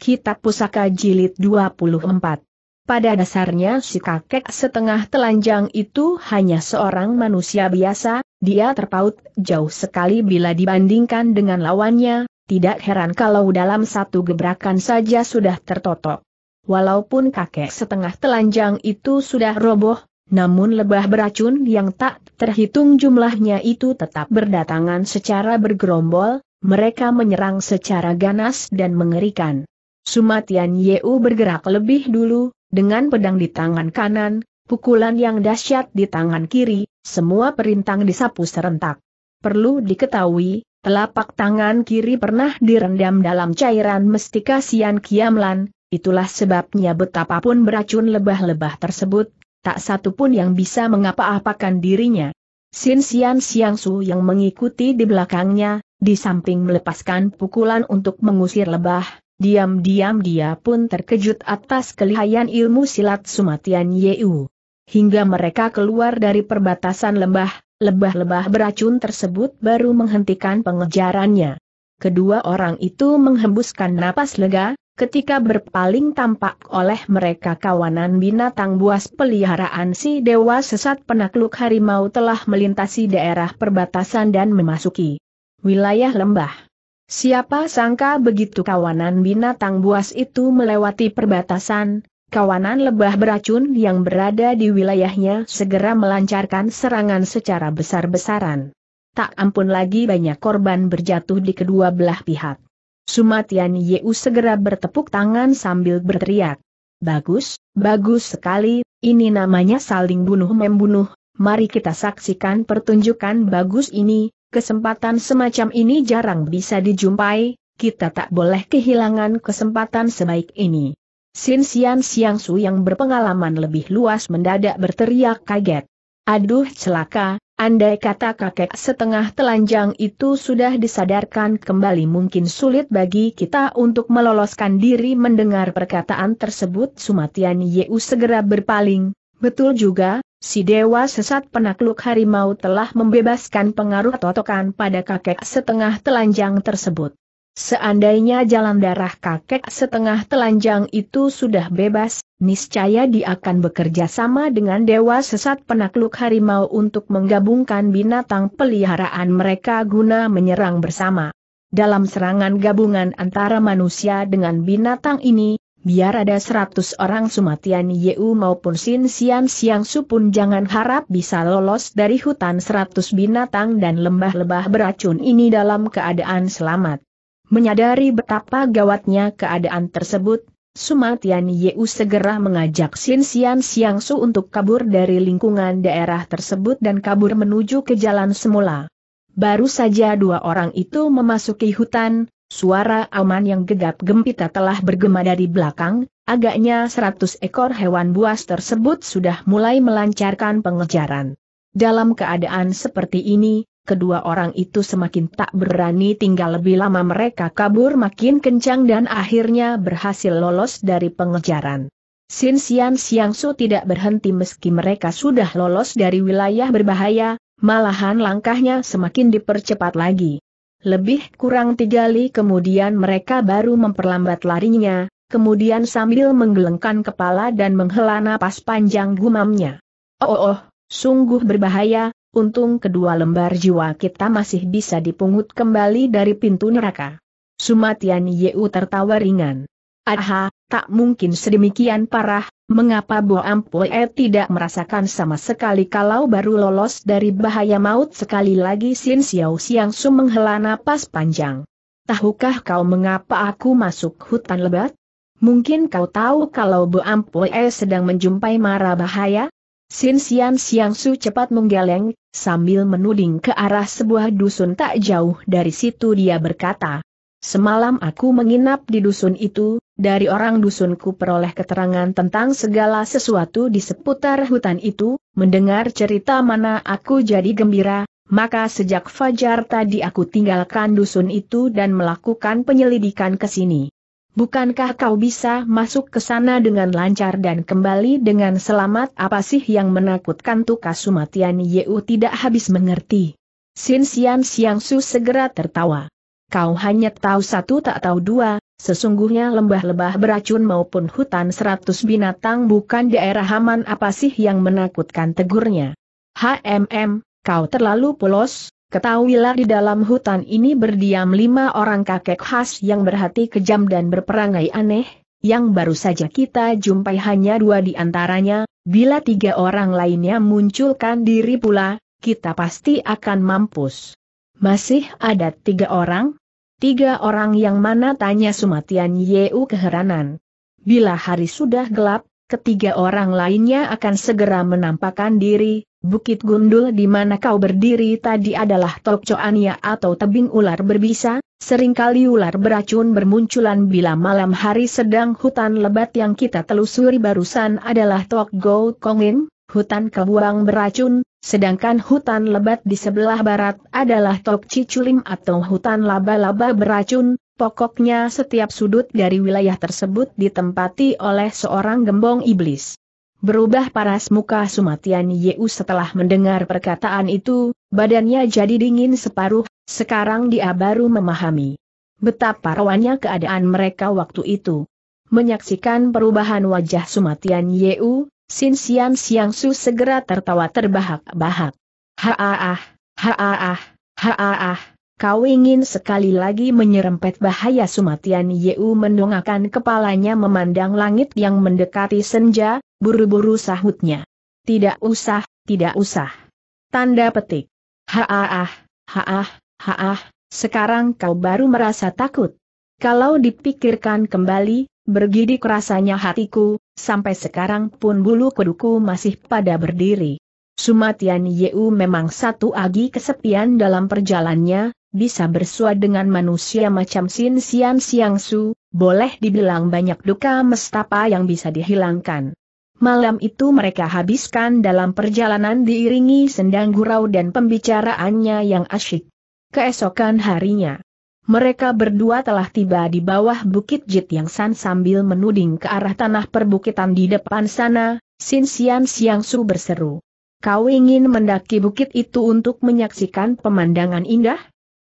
Kitab Pusaka Jilid 24. Pada dasarnya si kakek setengah telanjang itu hanya seorang manusia biasa, dia terpaut jauh sekali bila dibandingkan dengan lawannya, tidak heran kalau dalam satu gebrakan saja sudah tertotok. Walaupun kakek setengah telanjang itu sudah roboh, namun lebah beracun yang tak terhitung jumlahnya itu tetap berdatangan secara bergerombol, mereka menyerang secara ganas dan mengerikan. Suma Tian Yu bergerak lebih dulu, dengan pedang di tangan kanan, pukulan yang dahsyat di tangan kiri, semua perintang disapu serentak. Perlu diketahui, telapak tangan kiri pernah direndam dalam cairan mestika Sian Kiam Lan, itulah sebabnya betapapun beracun lebah-lebah tersebut, tak satu pun yang bisa mengapa-apakan dirinya. Sin Sian Siangsu yang mengikuti di belakangnya, di samping melepaskan pukulan untuk mengusir lebah, diam-diam dia pun terkejut atas kelihayan ilmu silat Suma Tian Yu. Hingga mereka keluar dari perbatasan lembah, lebah-lebah beracun tersebut baru menghentikan pengejarannya. Kedua orang itu menghembuskan napas lega. Ketika berpaling tampak oleh mereka kawanan binatang buas peliharaan si dewa sesat penakluk harimau telah melintasi daerah perbatasan dan memasuki wilayah lembah. Siapa sangka begitu kawanan binatang buas itu melewati perbatasan, kawanan lebah beracun yang berada di wilayahnya segera melancarkan serangan secara besar-besaran. Tak ampun lagi banyak korban berjatuh di kedua belah pihak. Suma Tian Yu segera bertepuk tangan sambil berteriak, "Bagus, bagus sekali, ini namanya saling bunuh-membunuh, mari kita saksikan pertunjukan bagus ini, kesempatan semacam ini jarang bisa dijumpai, kita tak boleh kehilangan kesempatan sebaik ini." Sin Sian Siangsu yang berpengalaman lebih luas mendadak berteriak kaget, "Aduh celaka! Andai kata kakek setengah telanjang itu sudah disadarkan kembali, mungkin sulit bagi kita untuk meloloskan diri." Mendengar perkataan tersebut Suma Tian Yu segera berpaling, betul juga, si dewa sesat penakluk harimau telah membebaskan pengaruh totokan pada kakek setengah telanjang tersebut. Seandainya jalan darah kakek setengah telanjang itu sudah bebas, niscaya dia akan bekerja sama dengan dewa sesat penakluk harimau untuk menggabungkan binatang peliharaan mereka guna menyerang bersama. Dalam serangan gabungan antara manusia dengan binatang ini, biar ada 100 orang Suma Tian Yu maupun Sin Sian Siangsu pun jangan harap bisa lolos dari hutan 100 binatang dan lembah-lembah beracun ini dalam keadaan selamat. Menyadari betapa gawatnya keadaan tersebut, Suma Tian Yu segera mengajak Sin Sian Siangsu untuk kabur dari lingkungan daerah tersebut dan kabur menuju ke jalan semula. Baru saja dua orang itu memasuki hutan, suara aman yang gegap gempita telah bergema dari belakang, agaknya 100 ekor hewan buas tersebut sudah mulai melancarkan pengejaran. Dalam keadaan seperti ini, kedua orang itu semakin tak berani tinggal, lebih lama mereka kabur makin kencang dan akhirnya berhasil lolos dari pengejaran. Sin Sian Siangsu tidak berhenti meski mereka sudah lolos dari wilayah berbahaya, malahan langkahnya semakin dipercepat lagi. Lebih kurang 3 li kemudian mereka baru memperlambat larinya, kemudian sambil menggelengkan kepala dan menghela napas panjang gumamnya, "Oh, sungguh berbahaya. Untung kedua lembar jiwa kita masih bisa dipungut kembali dari pintu neraka." Suma Tian Yu tertawa ringan. "Aha, tak mungkin sedemikian parah, mengapa Bo Ampue tidak merasakan sama sekali kalau baru lolos dari bahaya maut?" Sekali lagi Sin Sian Siangsu menghela napas panjang. "Tahukah kau mengapa aku masuk hutan lebat? Mungkin kau tahu kalau Bo Ampue sedang menjumpai mara bahaya?" Sin Sian Siangsu cepat menggeleng, sambil menuding ke arah sebuah dusun tak jauh dari situ dia berkata, "Semalam aku menginap di dusun itu, dari orang dusunku peroleh keterangan tentang segala sesuatu di seputar hutan itu, mendengar cerita mana aku jadi gembira, maka sejak fajar tadi aku tinggalkan dusun itu dan melakukan penyelidikan ke sini. Bukankah kau bisa masuk ke sana dengan lancar dan kembali dengan selamat? Apa sih yang menakutkan?" Tukas Suma Tian Yu tidak habis mengerti. Sin Sian Siangsu segera tertawa. "Kau hanya tahu satu tak tahu dua, Sesungguhnya lembah-lembah beracun maupun hutan 100 binatang bukan daerah aman, apa sih yang menakutkan, tegurnya. Kau terlalu polos, ketahuilah di dalam hutan ini berdiam 5 orang kakek khas yang berhati kejam dan berperangai aneh, yang baru saja kita jumpai hanya 2 di antaranya, bila 3 orang lainnya munculkan diri pula, kita pasti akan mampus. Masih ada 3 orang? 3 orang yang mana, tanya Suma Tian Yu keheranan. Bila hari sudah gelap, ke-3 orang lainnya akan segera menampakkan diri. Bukit gundul di mana kau berdiri tadi adalah Tokco Ania atau tebing ular berbisa, seringkali ular beracun bermunculan bila malam hari, sedang hutan lebat yang kita telusuri barusan adalah Tokgo Kongin, hutan kebuang beracun. Sedangkan hutan lebat di sebelah barat adalah Tok Cicu Lim atau hutan laba-laba beracun. Pokoknya setiap sudut dari wilayah tersebut ditempati oleh seorang gembong iblis. Berubah paras muka Suma Tian Yu setelah mendengar perkataan itu, badannya jadi dingin separuh. Sekarang dia baru memahami betapa rawannya keadaan mereka waktu itu. Menyaksikan perubahan wajah Suma Tian Yu, Sin Sian Siangsu segera tertawa terbahak-bahak. Kau ingin sekali lagi menyerempet bahaya? Suma Tian Yu mendongakkan kepalanya memandang langit yang mendekati senja, buru-buru sahutnya. Tidak usah. Tanda petik. Sekarang kau baru merasa takut. Kalau dipikirkan kembali, bergidik rasanya hatiku, sampai sekarang pun bulu kuduku masih pada berdiri. Suma Tian Yu memang satu agi kesepian dalam perjalannya, bisa bersua dengan manusia macam Sin Sian Siangsu, boleh dibilang banyak duka mestapa yang bisa dihilangkan. Malam itu mereka habiskan dalam perjalanan diiringi sendang gurau dan pembicaraannya yang asyik. Keesokan harinya, mereka berdua telah tiba di bawah bukit Jit Yang San. Sambil menuding ke arah tanah perbukitan di depan sana, Sin Sian Siangsu berseru. Kau ingin mendaki bukit itu untuk menyaksikan pemandangan indah?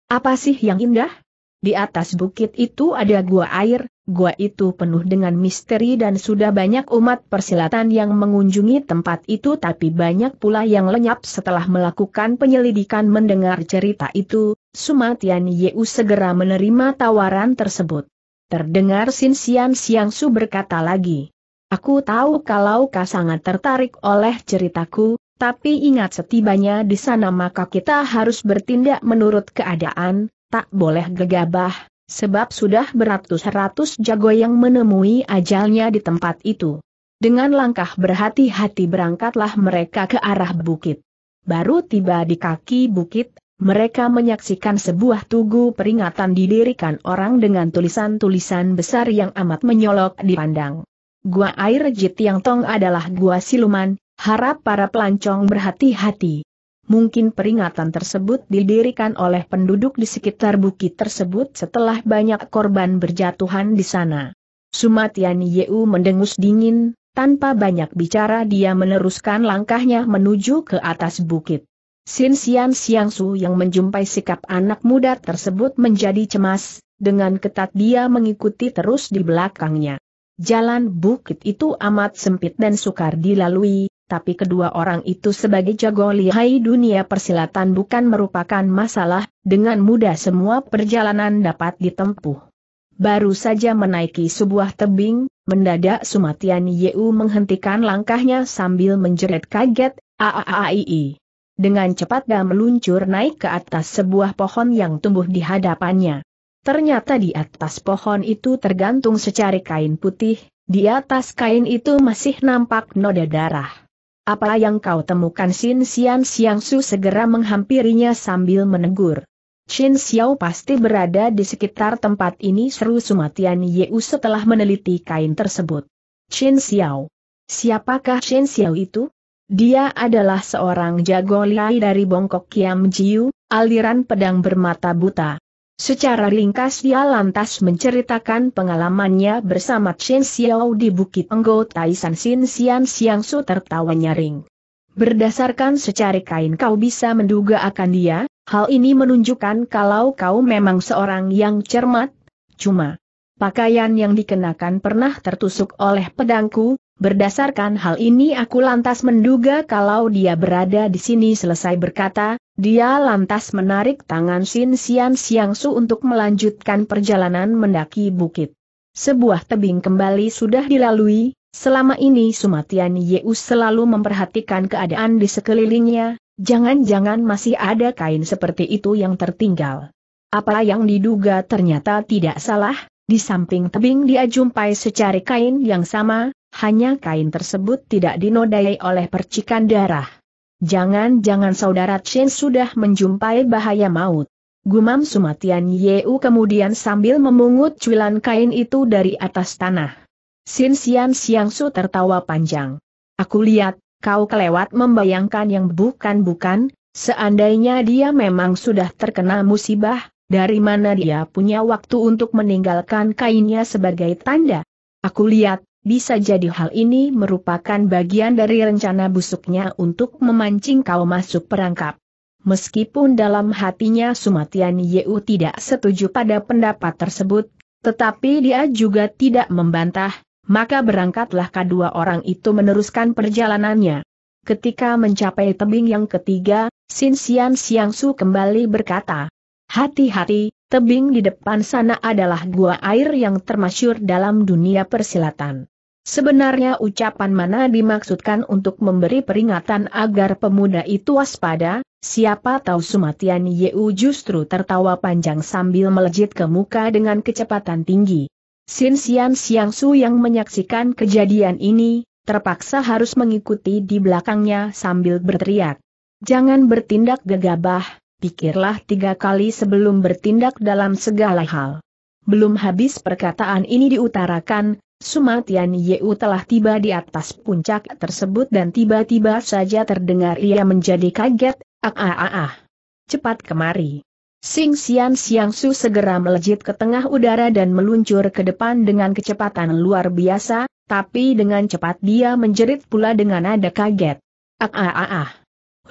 Apa sih yang indah? Di atas bukit itu ada gua air, gua itu penuh dengan misteri dan sudah banyak umat persilatan yang mengunjungi tempat itu, tapi banyak pula yang lenyap setelah melakukan penyelidikan. Mendengar cerita itu, Suma Tian Yu segera menerima tawaran tersebut. Terdengar Sin Sian Siangsu berkata lagi, aku tahu kalau kau sangat tertarik oleh ceritaku, tapi ingat, setibanya di sana maka kita harus bertindak menurut keadaan, tak boleh gegabah, sebab sudah beratus-ratus jago yang menemui ajalnya di tempat itu. Dengan langkah berhati-hati berangkatlah mereka ke arah bukit. Baru tiba di kaki bukit, mereka menyaksikan sebuah tugu peringatan didirikan orang dengan tulisan-tulisan besar yang amat menyolok dipandang. Gua air Jit Yang Tong adalah gua siluman, harap para pelancong berhati-hati. Mungkin peringatan tersebut didirikan oleh penduduk di sekitar bukit tersebut setelah banyak korban berjatuhan di sana. Suma Tian Yu mendengus dingin, tanpa banyak bicara dia meneruskan langkahnya menuju ke atas bukit. Sin Sian Siangsu yang menjumpai sikap anak muda tersebut menjadi cemas, dengan ketat dia mengikuti terus di belakangnya. Jalan bukit itu amat sempit dan sukar dilalui. Tapi kedua orang itu sebagai jago lihai dunia persilatan bukan merupakan masalah, dengan mudah semua perjalanan dapat ditempuh. Baru saja menaiki sebuah tebing, mendadak Suma Tian Yu menghentikan langkahnya sambil menjerit kaget, "Aaaii!" Dengan cepat dia meluncur naik ke atas sebuah pohon yang tumbuh di hadapannya. Ternyata di atas pohon itu tergantung secari kain putih, di atas kain itu masih nampak noda darah. Apa yang kau temukan? Sin Sian Siangsu segera menghampirinya sambil menegur. Chen Xiao pasti berada di sekitar tempat ini, seru Suma Tian Yu setelah meneliti kain tersebut. Chen Xiao. Siapakah Chen Xiao itu? Dia adalah seorang jago lihai dari Bongkok Kiam Jiu, aliran pedang bermata buta. Secara ringkas dia lantas menceritakan pengalamannya bersama Chen Xiao di Bukit Engou Taisan. Sin Sian Siangsu tertawa nyaring. Berdasarkan secari kain kau bisa menduga akan dia, hal ini menunjukkan kalau kau memang seorang yang cermat. Cuma, Pakaian yang dikenakan pernah tertusuk oleh pedangku. Berdasarkan hal ini aku lantas menduga kalau dia berada di sini." Selesai berkata, dia lantas menarik tangan Sin Sian Siangsu untuk melanjutkan perjalanan mendaki bukit. Sebuah tebing kembali sudah dilalui. Selama ini Suma Tian Yu selalu memperhatikan keadaan di sekelilingnya, jangan-jangan masih ada kain seperti itu yang tertinggal. Apa yang diduga ternyata tidak salah, di samping tebing dia jumpai secari kain yang sama. Hanya kain tersebut tidak dinodai oleh percikan darah. "Jangan-jangan saudara Chen sudah menjumpai bahaya maut," gumam Suma Tian Yu kemudian sambil memungut cuilan kain itu dari atas tanah. Sin Sian Siangsu tertawa panjang. "Aku lihat, kau kelewat membayangkan yang bukan-bukan. Seandainya dia memang sudah terkena musibah, dari mana dia punya waktu untuk meninggalkan kainnya sebagai tanda? Aku lihat, bisa jadi hal ini merupakan bagian dari rencana busuknya untuk memancing kau masuk perangkap." Meskipun dalam hatinya Suma Tian Yu tidak setuju pada pendapat tersebut, tetapi dia juga tidak membantah, maka berangkatlah kedua orang itu meneruskan perjalanannya. Ketika mencapai tebing yang ketiga, Sin Sian Siangsu kembali berkata, "Hati-hati, tebing di depan sana adalah gua air yang termasyur dalam dunia persilatan." Sebenarnya ucapan mana dimaksudkan untuk memberi peringatan agar pemuda itu waspada, siapa tahu Suma Tian Yu justru tertawa panjang sambil melejit ke muka dengan kecepatan tinggi. Sin Sian Siangsu yang menyaksikan kejadian ini, terpaksa harus mengikuti di belakangnya sambil berteriak, "Jangan bertindak gegabah. Pikirlah 3 kali sebelum bertindak dalam segala hal." Belum habis perkataan ini diutarakan, Suma Tian Yu telah tiba di atas puncak tersebut dan tiba-tiba saja terdengar ia menjadi kaget, "Cepat kemari." Sin Sian Siangsu segera melejit ke tengah udara dan meluncur ke depan dengan kecepatan luar biasa, tapi dengan cepat dia menjerit pula dengan nada kaget,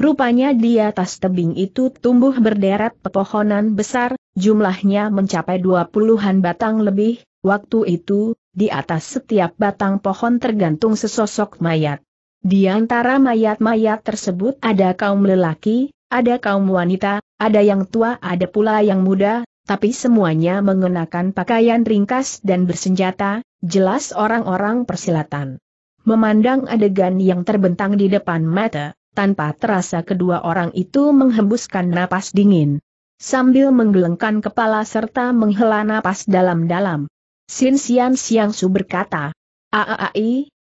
Rupanya di atas tebing itu tumbuh berderet pepohonan besar, jumlahnya mencapai 20-an batang lebih. Waktu itu, di atas setiap batang pohon tergantung sesosok mayat. Di antara mayat-mayat tersebut ada kaum lelaki, ada kaum wanita, ada yang tua, ada pula yang muda, tapi semuanya mengenakan pakaian ringkas dan bersenjata, jelas orang-orang persilatan. Memandang adegan yang terbentang di depan mata, tanpa terasa kedua orang itu menghembuskan napas dingin. Sambil menggelengkan kepala serta menghela napas dalam-dalam, Sin Sian Siangsu berkata,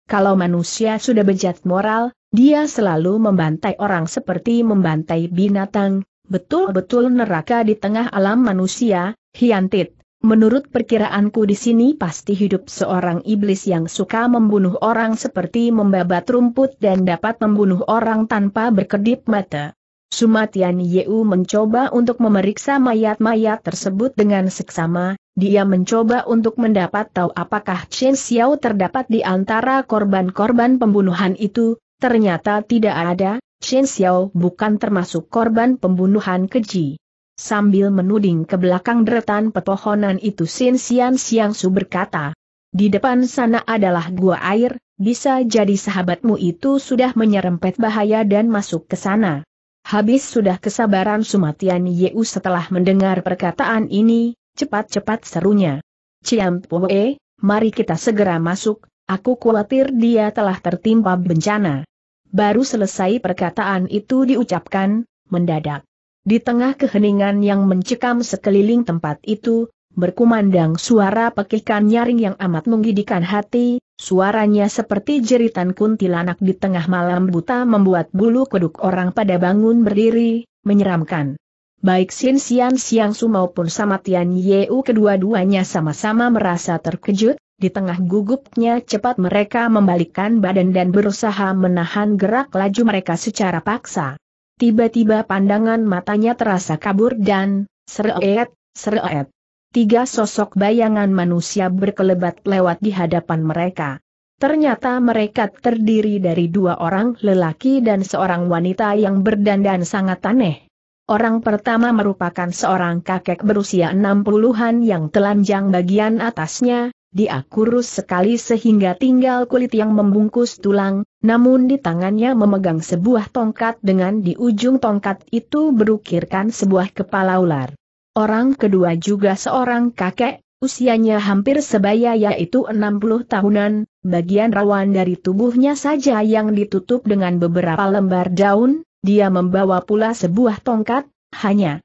"Kalau manusia sudah bejat moral, dia selalu membantai orang seperti membantai binatang, betul-betul neraka di tengah alam manusia, hiantit. Menurut perkiraanku di sini pasti hidup seorang iblis yang suka membunuh orang seperti membabat rumput dan dapat membunuh orang tanpa berkedip mata." Suma Tian Yu mencoba untuk memeriksa mayat-mayat tersebut dengan seksama, dia mencoba untuk mendapat tahu apakah Chen Xiao terdapat di antara korban-korban pembunuhan itu, ternyata tidak ada. Chen Xiao bukan termasuk korban pembunuhan keji. Sambil menuding ke belakang deretan pepohonan itu Sin Sian Siangsu berkata, "Di depan sana adalah gua air, bisa jadi sahabatmu itu sudah menyerempet bahaya dan masuk ke sana." Habis sudah kesabaran Suma Tian Yu setelah mendengar perkataan ini, cepat-cepat serunya, "Ciam Poe, mari kita segera masuk, aku khawatir dia telah tertimpa bencana." Baru selesai perkataan itu diucapkan, mendadak di tengah keheningan yang mencekam sekeliling tempat itu, berkumandang suara pekikan nyaring yang amat menggidikan hati, suaranya seperti jeritan kuntilanak di tengah malam buta membuat bulu kuduk orang pada bangun berdiri, menyeramkan. Baik Sin Sian Siangsu maupun Suma Tian Yu kedua-duanya sama-sama merasa terkejut, di tengah gugupnya cepat mereka membalikkan badan dan berusaha menahan gerak laju mereka secara paksa. Tiba-tiba pandangan matanya terasa kabur dan, seret, 3 sosok bayangan manusia berkelebat lewat di hadapan mereka. Ternyata mereka terdiri dari 2 orang lelaki dan seorang wanita yang berdandan sangat aneh. Orang pertama merupakan seorang kakek berusia 60-an yang telanjang bagian atasnya, dia kurus sekali sehingga tinggal kulit yang membungkus tulang, namun di tangannya memegang sebuah tongkat dengan di ujung tongkat itu berukirkan sebuah kepala ular. Orang kedua juga seorang kakek, usianya hampir sebaya yaitu 60 tahunan, bagian rawan dari tubuhnya saja yang ditutup dengan beberapa lembar daun, dia membawa pula sebuah tongkat, hanya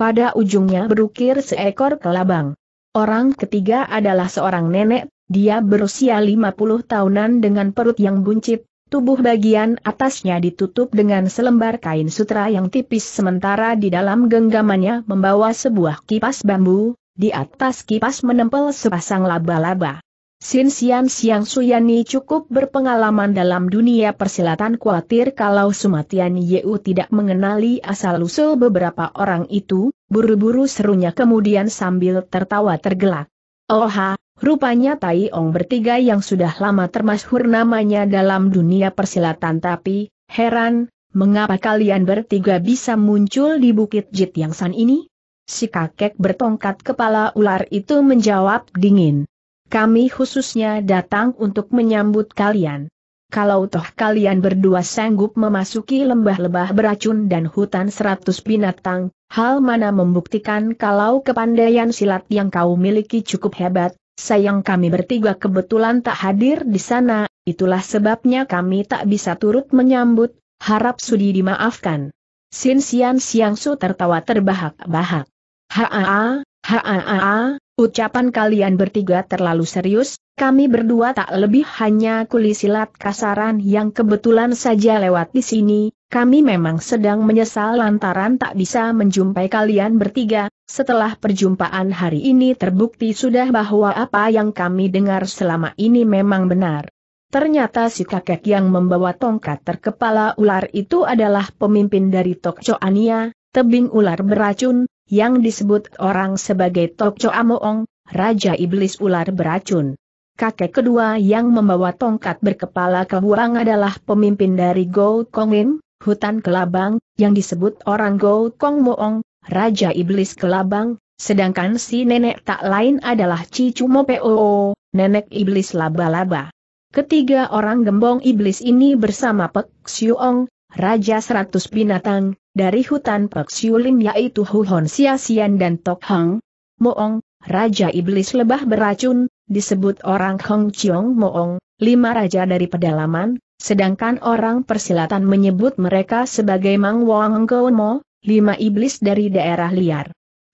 pada ujungnya berukir seekor kelabang. Orang ketiga adalah seorang nenek, dia berusia 50 tahunan dengan perut yang buncit, tubuh bagian atasnya ditutup dengan selembar kain sutra yang tipis sementara di dalam genggamannya membawa sebuah kipas bambu. Di atas kipas menempel sepasang laba-laba. Sin Sian Siangsu Yani cukup berpengalaman dalam dunia persilatan, khawatir kalau Suma Tian Yu tidak mengenali asal-usul beberapa orang itu, buru-buru serunya kemudian sambil tertawa tergelak. Oha, rupanya Tai Ong bertiga yang sudah lama termasyhur namanya dalam dunia persilatan, tapi heran, mengapa kalian bertiga bisa muncul di Bukit Jit Yang San ini? Si kakek bertongkat kepala ular itu menjawab dingin. Kami khususnya datang untuk menyambut kalian. Kalau toh kalian berdua sanggup memasuki lembah-lembah beracun dan hutan 100 binatang, hal mana membuktikan kalau kepandaian silat yang kau miliki cukup hebat, sayang kami bertiga kebetulan tak hadir di sana, itulah sebabnya kami tak bisa turut menyambut, harap sudi dimaafkan. Sin Sian Siangsu tertawa terbahak-bahak. Ha-ha-ha, ucapan kalian bertiga terlalu serius, kami berdua tak lebih hanya kuli silat kasaran yang kebetulan saja lewat di sini, kami memang sedang menyesal lantaran tak bisa menjumpai kalian bertiga, setelah perjumpaan hari ini terbukti sudah bahwa apa yang kami dengar selama ini memang benar. Ternyata si kakek yang membawa tongkat terkepala ular itu adalah pemimpin dari Tokco Ania, tebing ular beracun, yang disebut orang sebagai Tokco Amoong, Raja Iblis Ular Beracun. Kakek kedua yang membawa tongkat berkepala kebuang adalah pemimpin dari Gou Kongin, Hutan Kelabang, yang disebut orang Gou Kong Moong, Raja Iblis Kelabang, sedangkan si nenek tak lain adalah Cicu Mopeo, Nenek Iblis Laba-Laba. Ketiga orang gembong iblis ini bersama Pek Siu Ong, Raja 100 Binatang, dari hutan Pek Siu Lim yaitu Huhon Siasian dan Tok Hong Moong, Raja Iblis Lebah Beracun, disebut orang Hong Chiong Moong, 5 raja dari pedalaman, sedangkan orang persilatan menyebut mereka sebagai Mang Wong Gow Mo, 5 iblis dari daerah liar.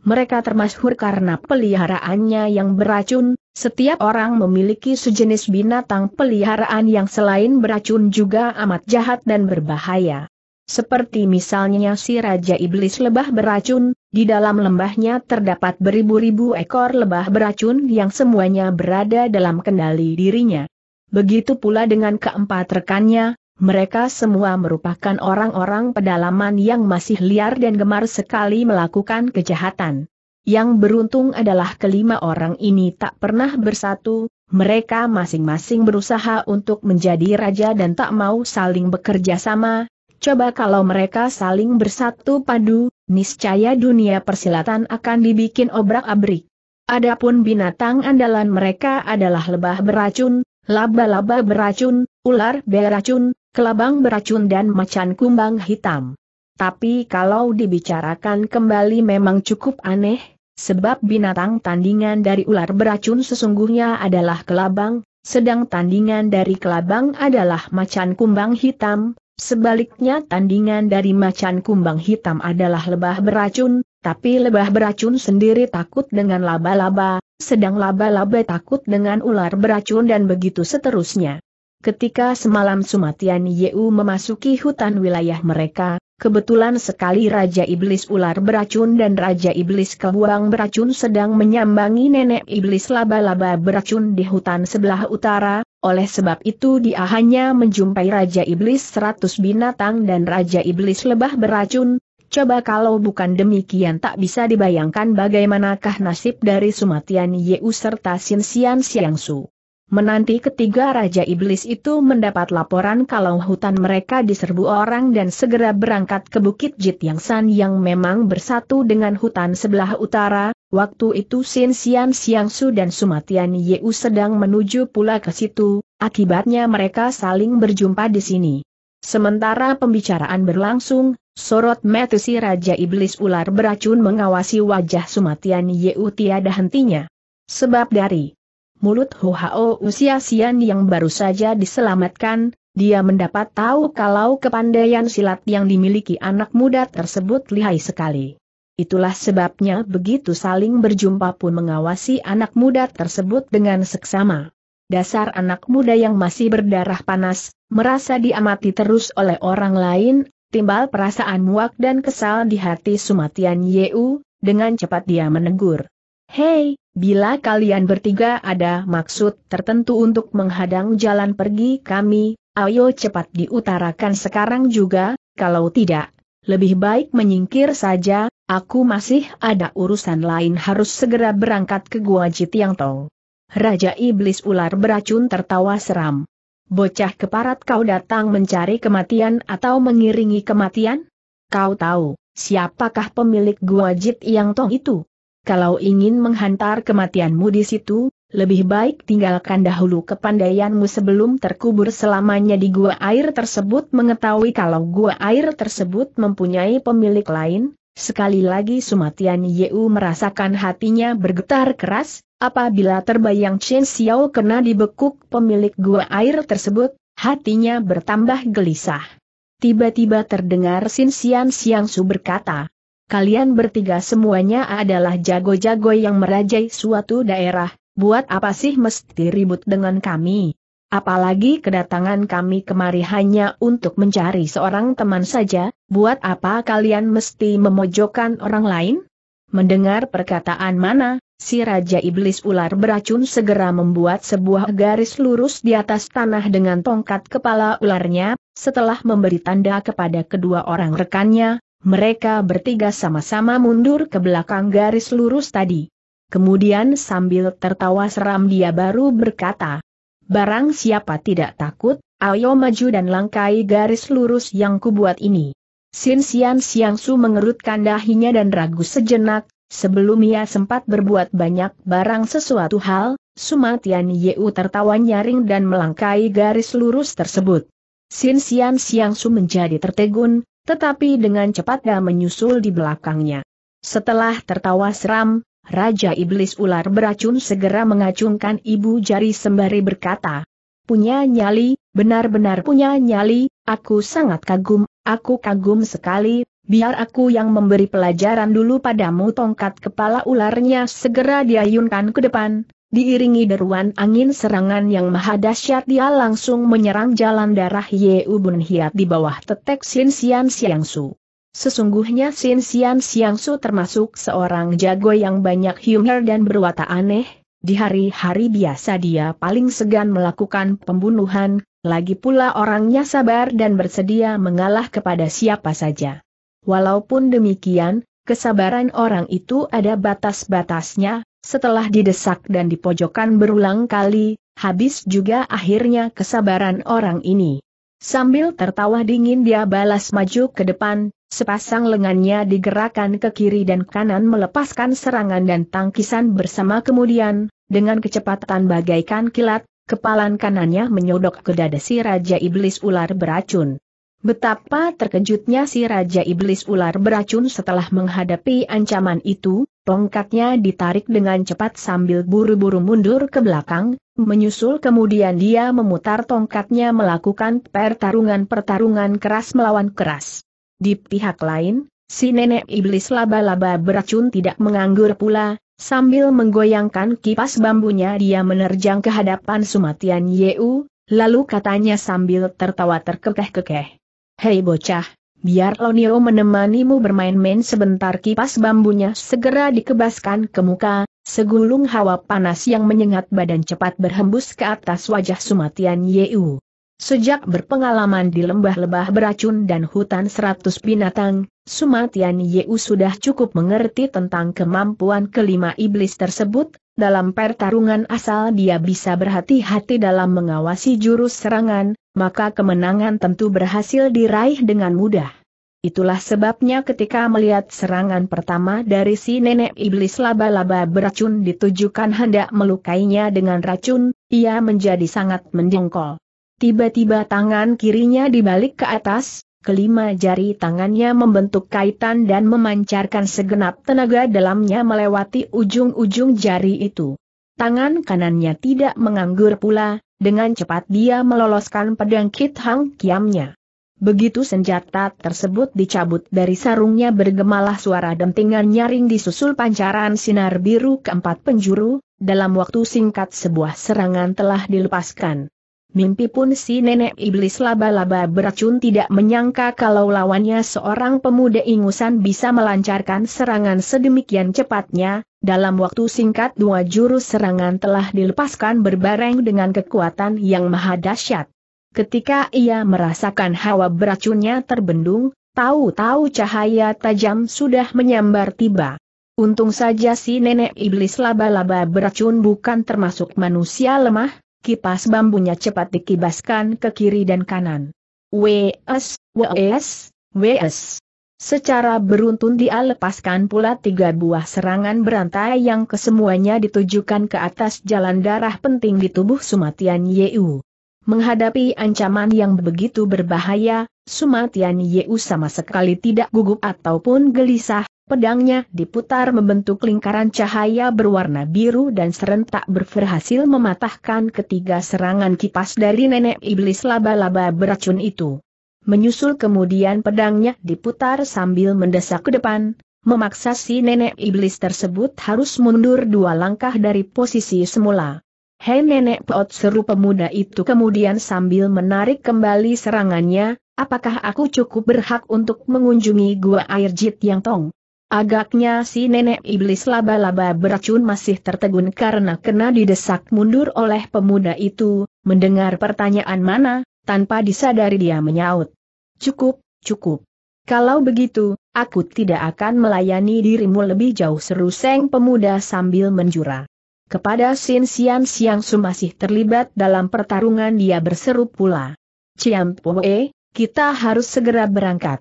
Mereka termasyhur karena peliharaannya yang beracun, setiap orang memiliki sejenis binatang peliharaan yang selain beracun juga amat jahat dan berbahaya. Seperti misalnya si Raja Iblis Lebah Beracun, di dalam lembahnya terdapat beribu-ribu ekor lebah beracun yang semuanya berada dalam kendali dirinya. Begitu pula dengan keempat rekannya, mereka semua merupakan orang-orang pedalaman yang masih liar dan gemar sekali melakukan kejahatan. Yang beruntung adalah kelima orang ini tak pernah bersatu, mereka masing-masing berusaha untuk menjadi raja dan tak mau saling bekerja sama. Coba kalau mereka saling bersatu padu, niscaya dunia persilatan akan dibikin obrak-abrik. Adapun binatang andalan mereka adalah lebah beracun, laba-laba beracun, ular beracun, kelabang beracun dan macan kumbang hitam. Tapi kalau dibicarakan kembali memang cukup aneh, sebab binatang tandingan dari ular beracun sesungguhnya adalah kelabang, sedang tandingan dari kelabang adalah macan kumbang hitam. Sebaliknya tandingan dari macan kumbang hitam adalah lebah beracun, tapi lebah beracun sendiri takut dengan laba-laba, sedang laba-laba takut dengan ular beracun dan begitu seterusnya. Ketika semalam Suma Tian Yu memasuki hutan wilayah mereka, kebetulan sekali Raja Iblis Ular Beracun dan Raja Iblis Kebuang Beracun sedang menyambangi Nenek Iblis Laba-Laba Beracun di hutan sebelah utara, oleh sebab itu dia hanya menjumpai Raja Iblis 100 Binatang dan Raja Iblis Lebah Beracun. Coba kalau bukan demikian tak bisa dibayangkan bagaimanakah nasib dari Suma Tian Yu serta Sin Sian Siangsu. menanti ketiga Raja Iblis itu mendapat laporan kalau hutan mereka diserbu orang dan segera berangkat ke Bukit Jit Yang San yang memang bersatu dengan hutan sebelah utara. Waktu itu Sin Sian Siangsu dan Suma Tian Yu sedang menuju pula ke situ, akibatnya mereka saling berjumpa di sini. Sementara pembicaraan berlangsung, sorot mata si Raja Iblis Ular Beracun mengawasi wajah Suma Tian Yu tiada hentinya. Sebab dari mulut Hu Hao Yi Sian yang baru saja diselamatkan, dia mendapat tahu kalau kepandaian silat yang dimiliki anak muda tersebut lihai sekali. Itulah sebabnya begitu saling berjumpa pun mengawasi anak muda tersebut dengan seksama. Dasar anak muda yang masih berdarah panas, merasa diamati terus oleh orang lain. Timbal perasaan muak dan kesal di hati Suma Tian Yu, dengan cepat dia menegur. Hei, bila kalian bertiga ada maksud tertentu untuk menghadang jalan pergi kami, ayo cepat diutarakan sekarang juga, kalau tidak, lebih baik menyingkir saja, aku masih ada urusan lain harus segera berangkat ke Gua Jit Yang Tong. Raja Iblis Ular Beracun tertawa seram. Bocah keparat, kau datang mencari kematian atau mengiringi kematian? Kau tahu, siapakah pemilik Gua Jit Yang Tong itu? Kalau ingin menghantar kematianmu di situ, lebih baik tinggalkan dahulu kepandaianmu sebelum terkubur selamanya di gua air tersebut. Mengetahui kalau gua air tersebut mempunyai pemilik lain, sekali lagi Suma Tian Yu merasakan hatinya bergetar keras. Apabila terbayang Chen Xiao kena dibekuk pemilik gua air tersebut, hatinya bertambah gelisah. Tiba-tiba terdengar Sin Sian Siangsu berkata, "Kalian bertiga semuanya adalah jago-jago yang merajai suatu daerah, buat apa sih mesti ribut dengan kami? Apalagi kedatangan kami kemari hanya untuk mencari seorang teman saja, buat apa kalian mesti memojokkan orang lain?" Mendengar perkataan mana, si Raja Iblis Ular Beracun segera membuat sebuah garis lurus di atas tanah dengan tongkat kepala ularnya. Setelah memberi tanda kepada kedua orang rekannya, mereka bertiga sama-sama mundur ke belakang garis lurus tadi. Kemudian sambil tertawa seram dia baru berkata, "Barang siapa tidak takut, ayo maju dan langkai garis lurus yang kubuat ini." Sin Sian Siangsu mengerutkan dahinya dan ragu sejenak. Sebelum ia sempat berbuat banyak barang sesuatu hal, Suma Tian Yu tertawa nyaring dan melangkai garis lurus tersebut. Sin Sian Siangsu menjadi tertegun, tetapi dengan cepat dia menyusul di belakangnya. Setelah tertawa seram, Raja Iblis Ular Beracun segera mengacungkan ibu jari sembari berkata, "Punya nyali, benar-benar punya nyali, aku sangat kagum, aku kagum sekali. Biar aku yang memberi pelajaran dulu padamu." Tongkat kepala ularnya segera diayunkan ke depan, diiringi deruan angin serangan yang maha dahsyat. Dia langsung menyerang jalan darah Yu Bun Hiat di bawah tetek Sin Sian Siangsu. Sesungguhnya Sin Sian Siangsu termasuk seorang jago yang banyak humor dan berwatak aneh. Di hari-hari biasa dia paling segan melakukan pembunuhan, lagi pula orangnya sabar dan bersedia mengalah kepada siapa saja. Walaupun demikian, kesabaran orang itu ada batas-batasnya. Setelah didesak dan dipojokkan berulang kali, habis juga akhirnya kesabaran orang ini. Sambil tertawa dingin dia balas maju ke depan, sepasang lengannya digerakkan ke kiri dan kanan melepaskan serangan dan tangkisan bersama. Kemudian, dengan kecepatan bagaikan kilat, kepalan kanannya menyodok ke dada si Raja Iblis Ular Beracun. Betapa terkejutnya si Raja Iblis Ular Beracun setelah menghadapi ancaman itu. Tongkatnya ditarik dengan cepat sambil buru-buru mundur ke belakang, menyusul kemudian dia memutar tongkatnya melakukan pertarungan keras melawan keras. Di pihak lain, si nenek iblis laba-laba beracun tidak menganggur pula. Sambil menggoyangkan kipas bambunya dia menerjang ke hadapan Suma Tian Yu, lalu katanya sambil tertawa terkekeh-kekeh, "Hei bocah, biar Lonio menemanimu bermain-main sebentar." Kipas bambunya segera dikebaskan ke muka, segulung hawa panas yang menyengat badan cepat berhembus ke atas wajah Suma Tian Yu. Sejak berpengalaman di lembah-lembah beracun dan hutan 100 binatang, Suma Tian Yu sudah cukup mengerti tentang kemampuan kelima iblis tersebut, dalam pertarungan asal dia bisa berhati-hati dalam mengawasi jurus serangan, maka kemenangan tentu berhasil diraih dengan mudah. Itulah sebabnya ketika melihat serangan pertama dari si nenek iblis laba-laba beracun ditujukan hendak melukainya dengan racun, ia menjadi sangat mendongkol. Tiba-tiba tangan kirinya dibalik ke atas, kelima jari tangannya membentuk kaitan dan memancarkan segenap tenaga dalamnya melewati ujung-ujung jari itu. Tangan kanannya tidak menganggur pula, dengan cepat dia meloloskan pedang Kit Hang Kiamnya. Begitu senjata tersebut dicabut dari sarungnya bergemalah suara dentingan nyaring disusul pancaran sinar biru keempat penjuru, dalam waktu singkat sebuah serangan telah dilepaskan. Mimpi pun si nenek iblis laba-laba beracun tidak menyangka kalau lawannya seorang pemuda ingusan bisa melancarkan serangan sedemikian cepatnya, dalam waktu singkat dua jurus serangan telah dilepaskan berbareng dengan kekuatan yang maha dahsyat. Ketika ia merasakan hawa beracunnya terbendung, tahu-tahu cahaya tajam sudah menyambar tiba. Untung saja si nenek iblis laba-laba beracun bukan termasuk manusia lemah, kipas bambunya cepat dikibaskan ke kiri dan kanan. Wes, wes, wes. Secara beruntun dia lepaskan pula tiga buah serangan berantai yang kesemuanya ditujukan ke atas jalan darah penting di tubuh Suma Tian Yu. Menghadapi ancaman yang begitu berbahaya, Suma Tian Yu sama sekali tidak gugup ataupun gelisah. Pedangnya diputar membentuk lingkaran cahaya berwarna biru dan serentak berhasil mematahkan ketiga serangan kipas dari nenek iblis laba-laba beracun itu. Menyusul kemudian pedangnya diputar sambil mendesak ke depan, memaksa si nenek iblis tersebut harus mundur dua langkah dari posisi semula. "Hei nenek peot," seru pemuda itu kemudian sambil menarik kembali serangannya, "apakah aku cukup berhak untuk mengunjungi gua air Jit Yang Tong?" Agaknya si nenek iblis laba-laba beracun masih tertegun karena kena didesak mundur oleh pemuda itu. Mendengar pertanyaan mana, tanpa disadari dia menyaut, "Cukup, cukup. Kalau begitu, aku tidak akan melayani dirimu lebih jauh," seru seng pemuda sambil menjura. Kepada Sin Sian Siangsu masih terlibat dalam pertarungan dia berseru pula, "Ciam Poe, kita harus segera berangkat."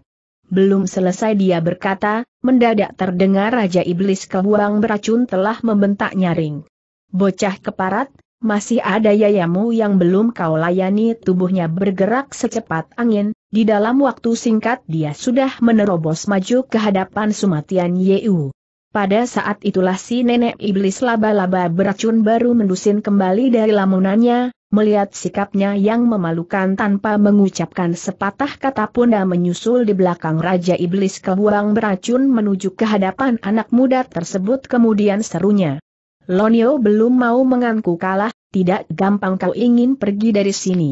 Belum selesai dia berkata, mendadak terdengar Raja Iblis Kebuang Beracun telah membentak nyaring, "Bocah keparat, masih ada yayamu yang belum kau layani." Tubuhnya bergerak secepat angin, di dalam waktu singkat dia sudah menerobos maju ke hadapan Suma Tian Yu. Pada saat itulah si nenek iblis laba-laba beracun baru mendusin kembali dari lamunannya, melihat sikapnya yang memalukan tanpa mengucapkan sepatah kata punda menyusul di belakang Raja Iblis Kebuang Beracun menuju ke hadapan anak muda tersebut kemudian serunya, "Lonio belum mau mengaku kalah, tidak gampang kau ingin pergi dari sini."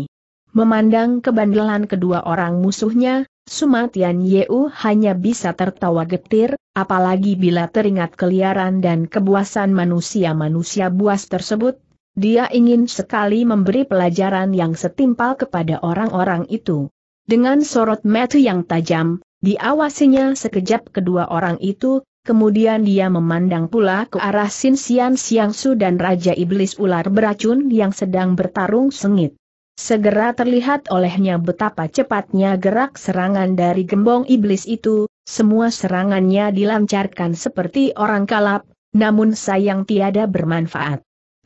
Memandang kebandelan kedua orang musuhnya, Suma Tian Yu hanya bisa tertawa getir, apalagi bila teringat keliaran dan kebuasan manusia-manusia buas tersebut. Dia ingin sekali memberi pelajaran yang setimpal kepada orang-orang itu. Dengan sorot mata yang tajam, diawasinya sekejap kedua orang itu, kemudian dia memandang pula ke arah Sin Sian Siangsu dan Raja Iblis Ular Beracun yang sedang bertarung sengit. Segera terlihat olehnya betapa cepatnya gerak serangan dari gembong iblis itu, semua serangannya dilancarkan seperti orang kalap, namun sayang tiada bermanfaat.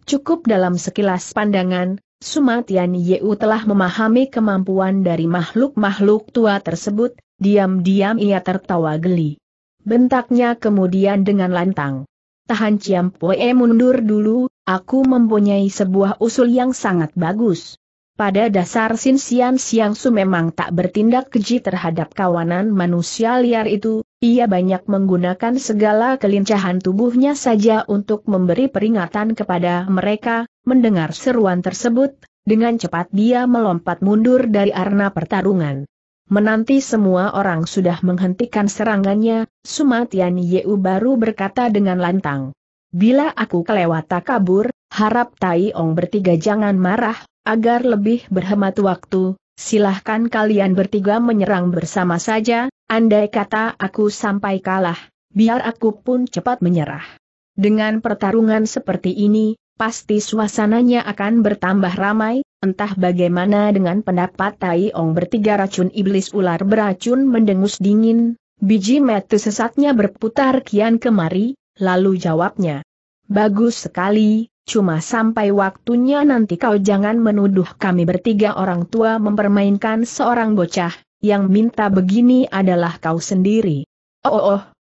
Cukup dalam sekilas pandangan, Suma Tian Yu telah memahami kemampuan dari makhluk-makhluk tua tersebut, diam-diam ia tertawa geli. Bentaknya kemudian dengan lantang, "Tahan Ciam Poe, mundur dulu, aku mempunyai sebuah usul yang sangat bagus." Pada dasar Sin Sian Siangsu memang tak bertindak keji terhadap kawanan manusia liar itu, ia banyak menggunakan segala kelincahan tubuhnya saja untuk memberi peringatan kepada mereka. Mendengar seruan tersebut, dengan cepat dia melompat mundur dari arena pertarungan. Menanti semua orang sudah menghentikan serangannya, Suma Tian Yu baru berkata dengan lantang, "Bila aku kelewata kabur, harap Tai Ong bertiga jangan marah. Agar lebih berhemat waktu, silahkan kalian bertiga menyerang bersama saja, andai kata aku sampai kalah, biar aku pun cepat menyerah." Dengan pertarungan seperti ini, pasti suasananya akan bertambah ramai, entah bagaimana dengan pendapat Tai Ong bertiga racun iblis ular beracun mendengus dingin, biji metu sesatnya berputar kian kemari, lalu jawabnya. Bagus sekali, cuma sampai waktunya nanti kau jangan menuduh kami bertiga orang tua mempermainkan seorang bocah, yang minta begini adalah kau sendiri.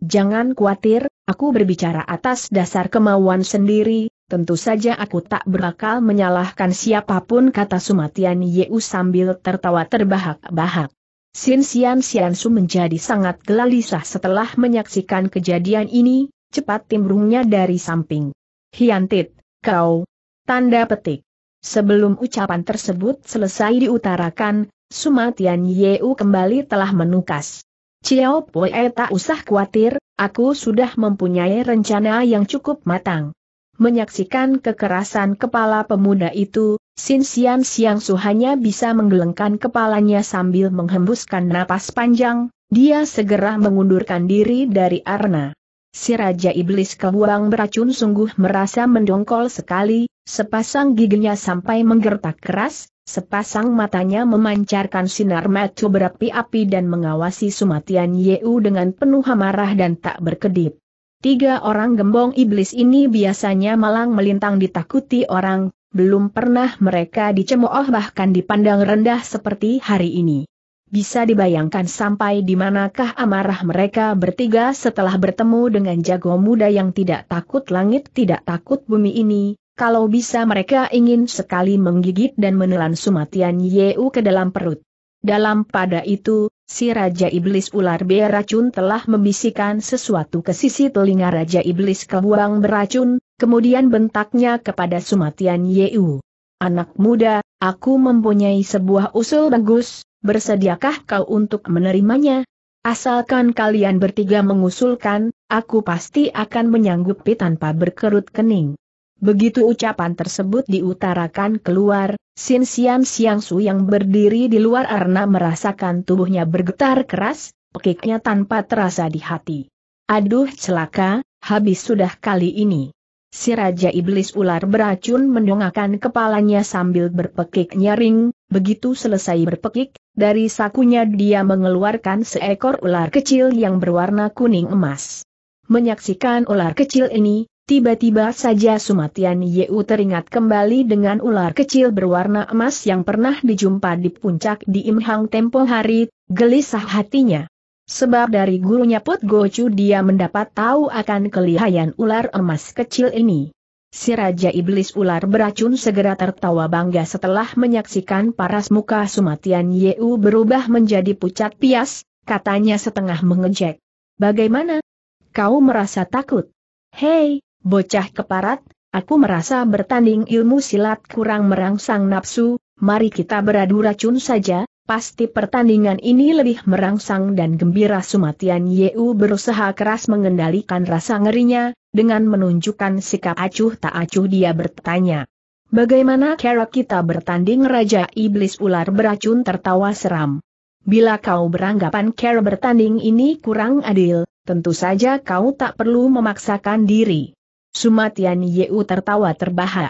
Jangan khawatir, aku berbicara atas dasar kemauan sendiri, tentu saja aku tak berakal menyalahkan siapapun, kata Suma Tian Yu sambil tertawa terbahak-bahak. Sin Sian Siangsu menjadi sangat gelisah setelah menyaksikan kejadian ini, cepat timbrungnya dari samping. Hiantit, kau! Tanda petik. Sebelum ucapan tersebut selesai diutarakan, Suma Tian Yu kembali telah menukas. Ciao Poe, tak usah khawatir, aku sudah mempunyai rencana yang cukup matang. Menyaksikan kekerasan kepala pemuda itu, Sin Sian Siangsu hanya bisa menggelengkan kepalanya sambil menghembuskan napas panjang, dia segera mengundurkan diri dari arena. Si Raja Iblis Kebuang beracun sungguh merasa mendongkol sekali, sepasang giginya sampai menggertak keras. Sepasang matanya memancarkan sinar mata berapi-api dan mengawasi Suma Tian Yu dengan penuh amarah dan tak berkedip. Tiga orang gembong iblis ini biasanya malang melintang ditakuti orang, belum pernah mereka dicemooh bahkan dipandang rendah seperti hari ini. Bisa dibayangkan sampai di manakah amarah mereka bertiga setelah bertemu dengan jago muda yang tidak takut langit tidak takut bumi ini. Kalau bisa mereka ingin sekali menggigit dan menelan Suma Tian Yu ke dalam perut. Dalam pada itu, si Raja Iblis Ular Beracun telah membisikkan sesuatu ke sisi telinga Raja Iblis Kebuang Beracun, kemudian bentaknya kepada Suma Tian Yu. Anak muda, aku mempunyai sebuah usul bagus, bersediakah kau untuk menerimanya? Asalkan kalian bertiga mengusulkan, aku pasti akan menyanggupi tanpa berkerut kening. Begitu ucapan tersebut diutarakan keluar, Sin Sian Siangsu yang berdiri di luar arena merasakan tubuhnya bergetar keras, pekiknya tanpa terasa di hati. Aduh celaka, habis sudah kali ini. Si Raja Iblis Ular Beracun mendongakkan kepalanya sambil berpekik nyaring, begitu selesai berpekik, dari sakunya dia mengeluarkan seekor ular kecil yang berwarna kuning emas. Menyaksikan ular kecil ini, tiba-tiba saja Suma Tian Yu teringat kembali dengan ular kecil berwarna emas yang pernah dijumpa di puncak di Imhang tempo hari, gelisah hatinya. Sebab dari gurunya Put Gocu dia mendapat tahu akan kelihayan ular emas kecil ini. Si Raja Iblis Ular Beracun segera tertawa bangga setelah menyaksikan paras muka Suma Tian Yu berubah menjadi pucat pias, katanya setengah mengejek. Bagaimana? Kau merasa takut? Hei! Bocah keparat, aku merasa bertanding ilmu silat kurang merangsang nafsu, mari kita beradu racun saja, pasti pertandingan ini lebih merangsang dan gembira. Suma Tian Yu berusaha keras mengendalikan rasa ngerinya, dengan menunjukkan sikap acuh tak acuh dia bertanya. Bagaimana cara kita bertanding? Raja Iblis Ular Beracun tertawa seram. Bila kau beranggapan cara bertanding ini kurang adil, tentu saja kau tak perlu memaksakan diri. Suma Tian Yu tertawa terbahak.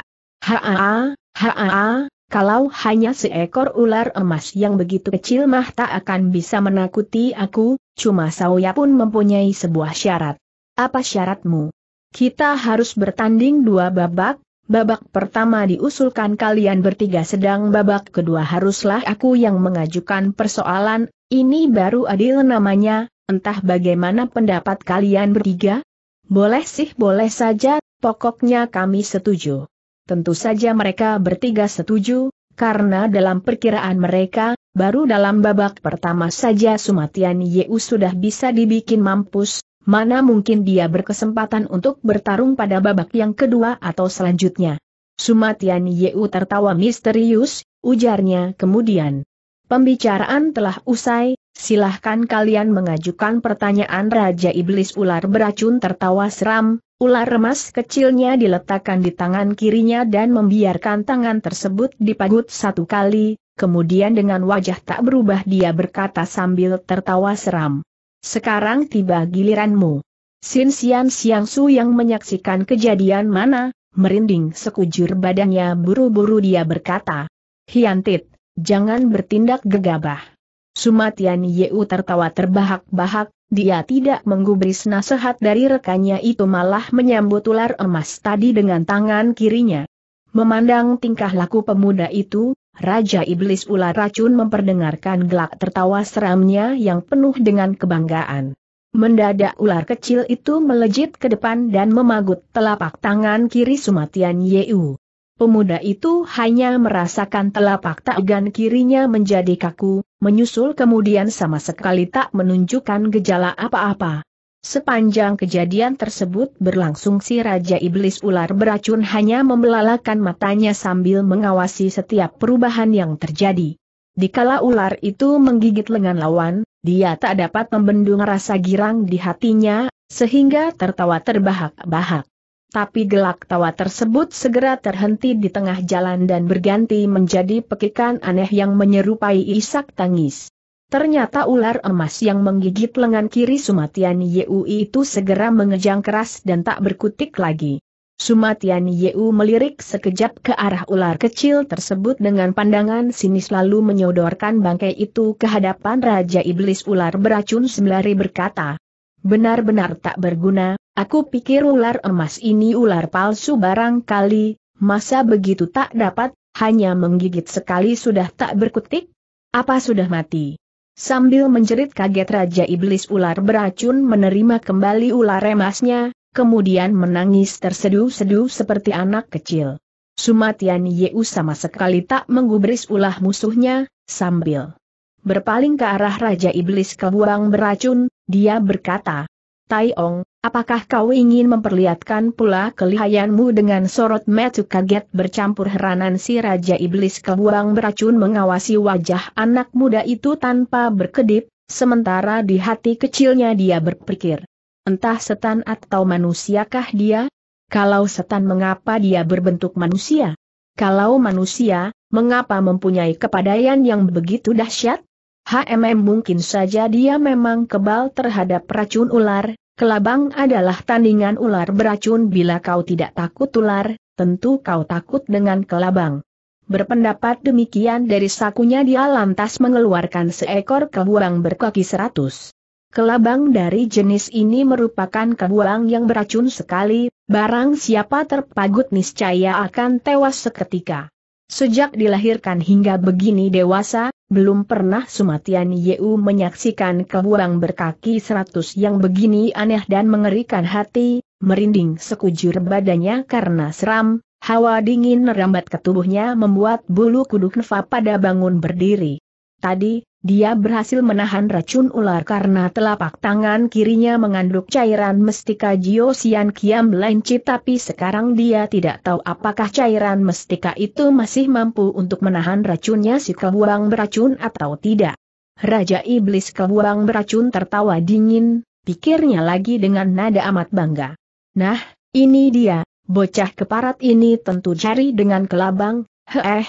Kalau hanya seekor ular emas yang begitu kecil mah tak akan bisa menakuti aku, cuma saya pun mempunyai sebuah syarat. Apa syaratmu? Kita harus bertanding dua babak, babak pertama diusulkan kalian bertiga sedang babak kedua haruslah aku yang mengajukan persoalan, ini baru adil namanya, entah bagaimana pendapat kalian bertiga? Boleh sih boleh saja, pokoknya kami setuju. Tentu saja mereka bertiga setuju, karena dalam perkiraan mereka, baru dalam babak pertama saja Suma Tian Yu sudah bisa dibikin mampus, mana mungkin dia berkesempatan untuk bertarung pada babak yang kedua atau selanjutnya. Suma Tian Yu tertawa misterius, ujarnya kemudian. Pembicaraan telah usai, silahkan kalian mengajukan pertanyaan. Raja Iblis Ular Beracun tertawa seram, ular emas kecilnya diletakkan di tangan kirinya dan membiarkan tangan tersebut dipagut satu kali, kemudian dengan wajah tak berubah dia berkata sambil tertawa seram. Sekarang tiba giliranmu. Sin Sian Siangsu yang menyaksikan kejadian mana, merinding sekujur badannya, buru-buru dia berkata, "Hiantit, jangan bertindak gegabah." Suma Tian Yu tertawa terbahak-bahak, dia tidak menggubris nasihat dari rekannya itu, malah menyambut ular emas tadi dengan tangan kirinya. Memandang tingkah laku pemuda itu, Raja Iblis Ular Racun memperdengarkan gelak tertawa seramnya yang penuh dengan kebanggaan. Mendadak ular kecil itu melejit ke depan dan memagut telapak tangan kiri Suma Tian Yu. Pemuda itu hanya merasakan telapak tangan kirinya menjadi kaku, menyusul kemudian sama sekali tak menunjukkan gejala apa-apa. Sepanjang kejadian tersebut berlangsung, si Raja Iblis Ular Beracun hanya membelalakan matanya sambil mengawasi setiap perubahan yang terjadi. Dikala ular itu menggigit lengan lawan, dia tak dapat membendung rasa girang di hatinya, sehingga tertawa terbahak-bahak. Tapi gelak tawa tersebut segera terhenti di tengah jalan dan berganti menjadi pekikan aneh yang menyerupai isak tangis. Ternyata ular emas yang menggigit lengan kiri Suma Tian Yu itu segera mengejang keras dan tak berkutik lagi. Suma Tian Yu melirik sekejap ke arah ular kecil tersebut dengan pandangan sinis, lalu menyodorkan bangkai itu ke hadapan Raja Iblis Ular Beracun sembari berkata, "Benar-benar tak berguna. Aku pikir ular emas ini ular palsu barangkali, masa begitu tak dapat, hanya menggigit sekali sudah tak berkutik? Apa sudah mati?" Sambil menjerit kaget, Raja Iblis Ular Beracun menerima kembali ular emasnya, kemudian menangis terseduh-seduh seperti anak kecil. Suma Tian Yu sama sekali tak menggubris ulah musuhnya, sambil berpaling ke arah Raja Iblis Kebuang Beracun, dia berkata, "Tai Ong, apakah kau ingin memperlihatkan pula kelihayanmu?" Dengan sorot mata kaget bercampur heranan, si Raja Iblis Kebuang Beracun mengawasi wajah anak muda itu tanpa berkedip, sementara di hati kecilnya dia berpikir, entah setan atau manusiakah dia? Kalau setan, mengapa dia berbentuk manusia? Kalau manusia, mengapa mempunyai kepandaian yang begitu dahsyat? Mungkin saja dia memang kebal terhadap racun ular. Kelabang adalah tandingan ular beracun. Bila kau tidak takut ular, tentu kau takut dengan kelabang. Berpendapat demikian, dari sakunya dia lantas mengeluarkan seekor kebuang berkaki 100. Kelabang dari jenis ini merupakan kebuang yang beracun sekali, barang siapa terpagut niscaya akan tewas seketika. Sejak dilahirkan hingga begini dewasa, belum pernah Suma Tian Yu menyaksikan kebuang berkaki 100 yang begini aneh dan mengerikan. Hati merinding sekujur badannya karena seram, hawa dingin merambat ke tubuhnya membuat bulu kuduk neva pada bangun berdiri. Tadi, dia berhasil menahan racun ular karena telapak tangan kirinya mengandung cairan mestika Jio Sian Kiam Lan, tapi sekarang dia tidak tahu apakah cairan mestika itu masih mampu untuk menahan racunnya si kebuang beracun atau tidak. Raja Iblis Kebuang Beracun tertawa dingin, pikirnya lagi dengan nada amat bangga. "Nah, ini dia, bocah keparat ini tentu cari dengan kelabang, heeh.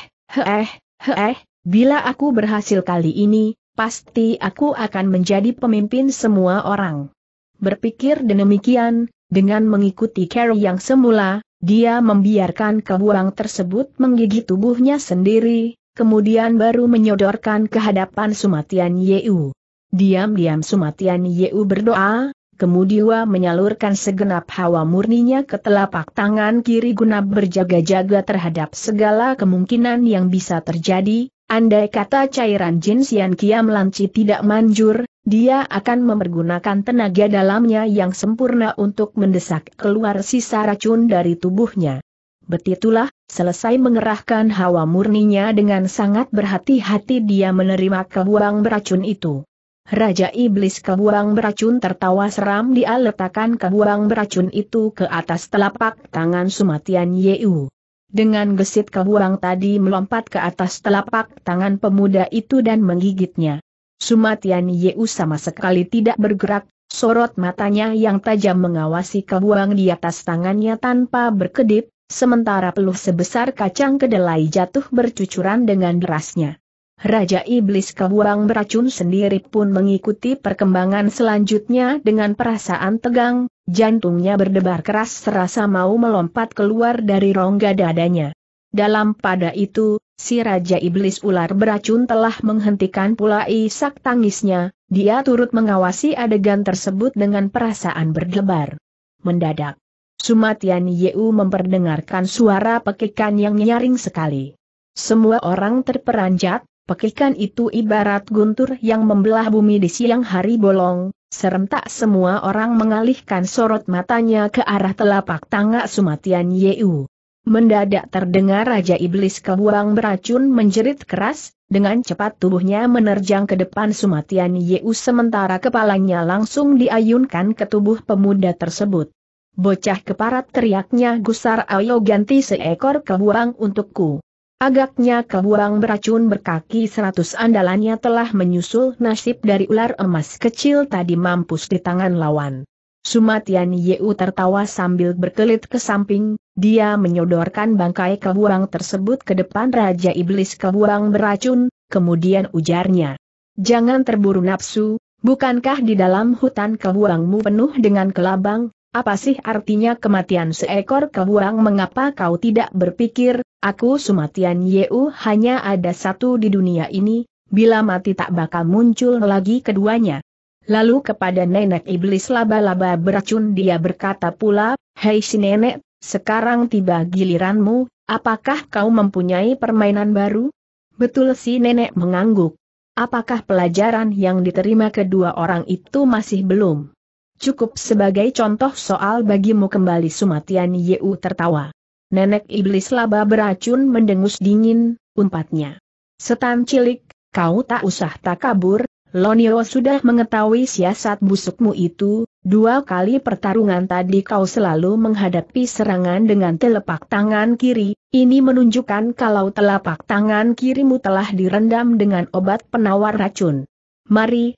Bila aku berhasil kali ini, pasti aku akan menjadi pemimpin semua orang." Berpikir demikian, dengan mengikuti cara yang semula, dia membiarkan kebuang tersebut menggigit tubuhnya sendiri, kemudian baru menyodorkan ke hadapan Suma Tian Yu. Diam-diam Suma Tian Yu berdoa, kemudian menyalurkan segenap hawa murninya ke telapak tangan kiri guna berjaga-jaga terhadap segala kemungkinan yang bisa terjadi. Andai kata cairan jin Sian Kiam Lanci tidak manjur, dia akan mempergunakan tenaga dalamnya yang sempurna untuk mendesak keluar sisa racun dari tubuhnya. Begitulah, selesai mengerahkan hawa murninya dengan sangat berhati-hati dia menerima kebuang beracun itu. Raja Iblis Kebuang Beracun tertawa seram, dia letakkan kebuang beracun itu ke atas telapak tangan Suma Tian Yu. Dengan gesit kebuang tadi melompat ke atas telapak tangan pemuda itu dan menggigitnya. Suma Tian Yu sama sekali tidak bergerak, sorot matanya yang tajam mengawasi kebuang di atas tangannya tanpa berkedip, sementara peluh sebesar kacang kedelai jatuh bercucuran dengan derasnya. Raja Iblis Kebuang beracun sendiri pun mengikuti perkembangan selanjutnya dengan perasaan tegang, jantungnya berdebar keras serasa mau melompat keluar dari rongga dadanya. Dalam pada itu, si Raja Iblis Ular beracun telah menghentikan pula isak tangisnya, dia turut mengawasi adegan tersebut dengan perasaan berdebar. Mendadak, Suma Tian Yu memperdengarkan suara pekikan yang nyaring sekali. Semua orang terperanjat. Pekikan itu ibarat guntur yang membelah bumi di siang hari bolong, serentak semua orang mengalihkan sorot matanya ke arah telapak tangga Suma Tian Yu. Mendadak terdengar Raja Iblis Kebuang beracun menjerit keras, dengan cepat tubuhnya menerjang ke depan Suma Tian Yu sementara kepalanya langsung diayunkan ke tubuh pemuda tersebut. "Bocah keparat!" teriaknya gusar, "ayo ganti seekor kebuang untukku." Agaknya kebuang beracun berkaki 100 andalannya telah menyusul nasib dari ular emas kecil tadi mampus di tangan lawan. Suma Tian Yu tertawa sambil berkelit ke samping, dia menyodorkan bangkai kebuang tersebut ke depan Raja Iblis Kebuang beracun, kemudian ujarnya, "Jangan terburu nafsu, bukankah di dalam hutan kebuangmu penuh dengan kelabang? Apa sih artinya kematian seekor kebuang? Mengapa kau tidak berpikir, aku Suma Tian Yu hanya ada satu di dunia ini, bila mati tak bakal muncul lagi keduanya." Lalu kepada nenek iblis laba-laba beracun dia berkata pula, "Hei si nenek, sekarang tiba giliranmu, apakah kau mempunyai permainan baru?" "Betul," si nenek mengangguk. "Apakah pelajaran yang diterima kedua orang itu?" "Masih belum. Cukup sebagai contoh soal bagimu kembali." Suma Tian Yu tertawa. Nenek iblis laba beracun mendengus dingin, umpatnya, "Setan cilik, kau tak usah takabur, Lonio sudah mengetahui siasat busukmu itu, 2 kali pertarungan tadi kau selalu menghadapi serangan dengan telapak tangan kiri, ini menunjukkan kalau telapak tangan kirimu telah direndam dengan obat penawar racun. Mari.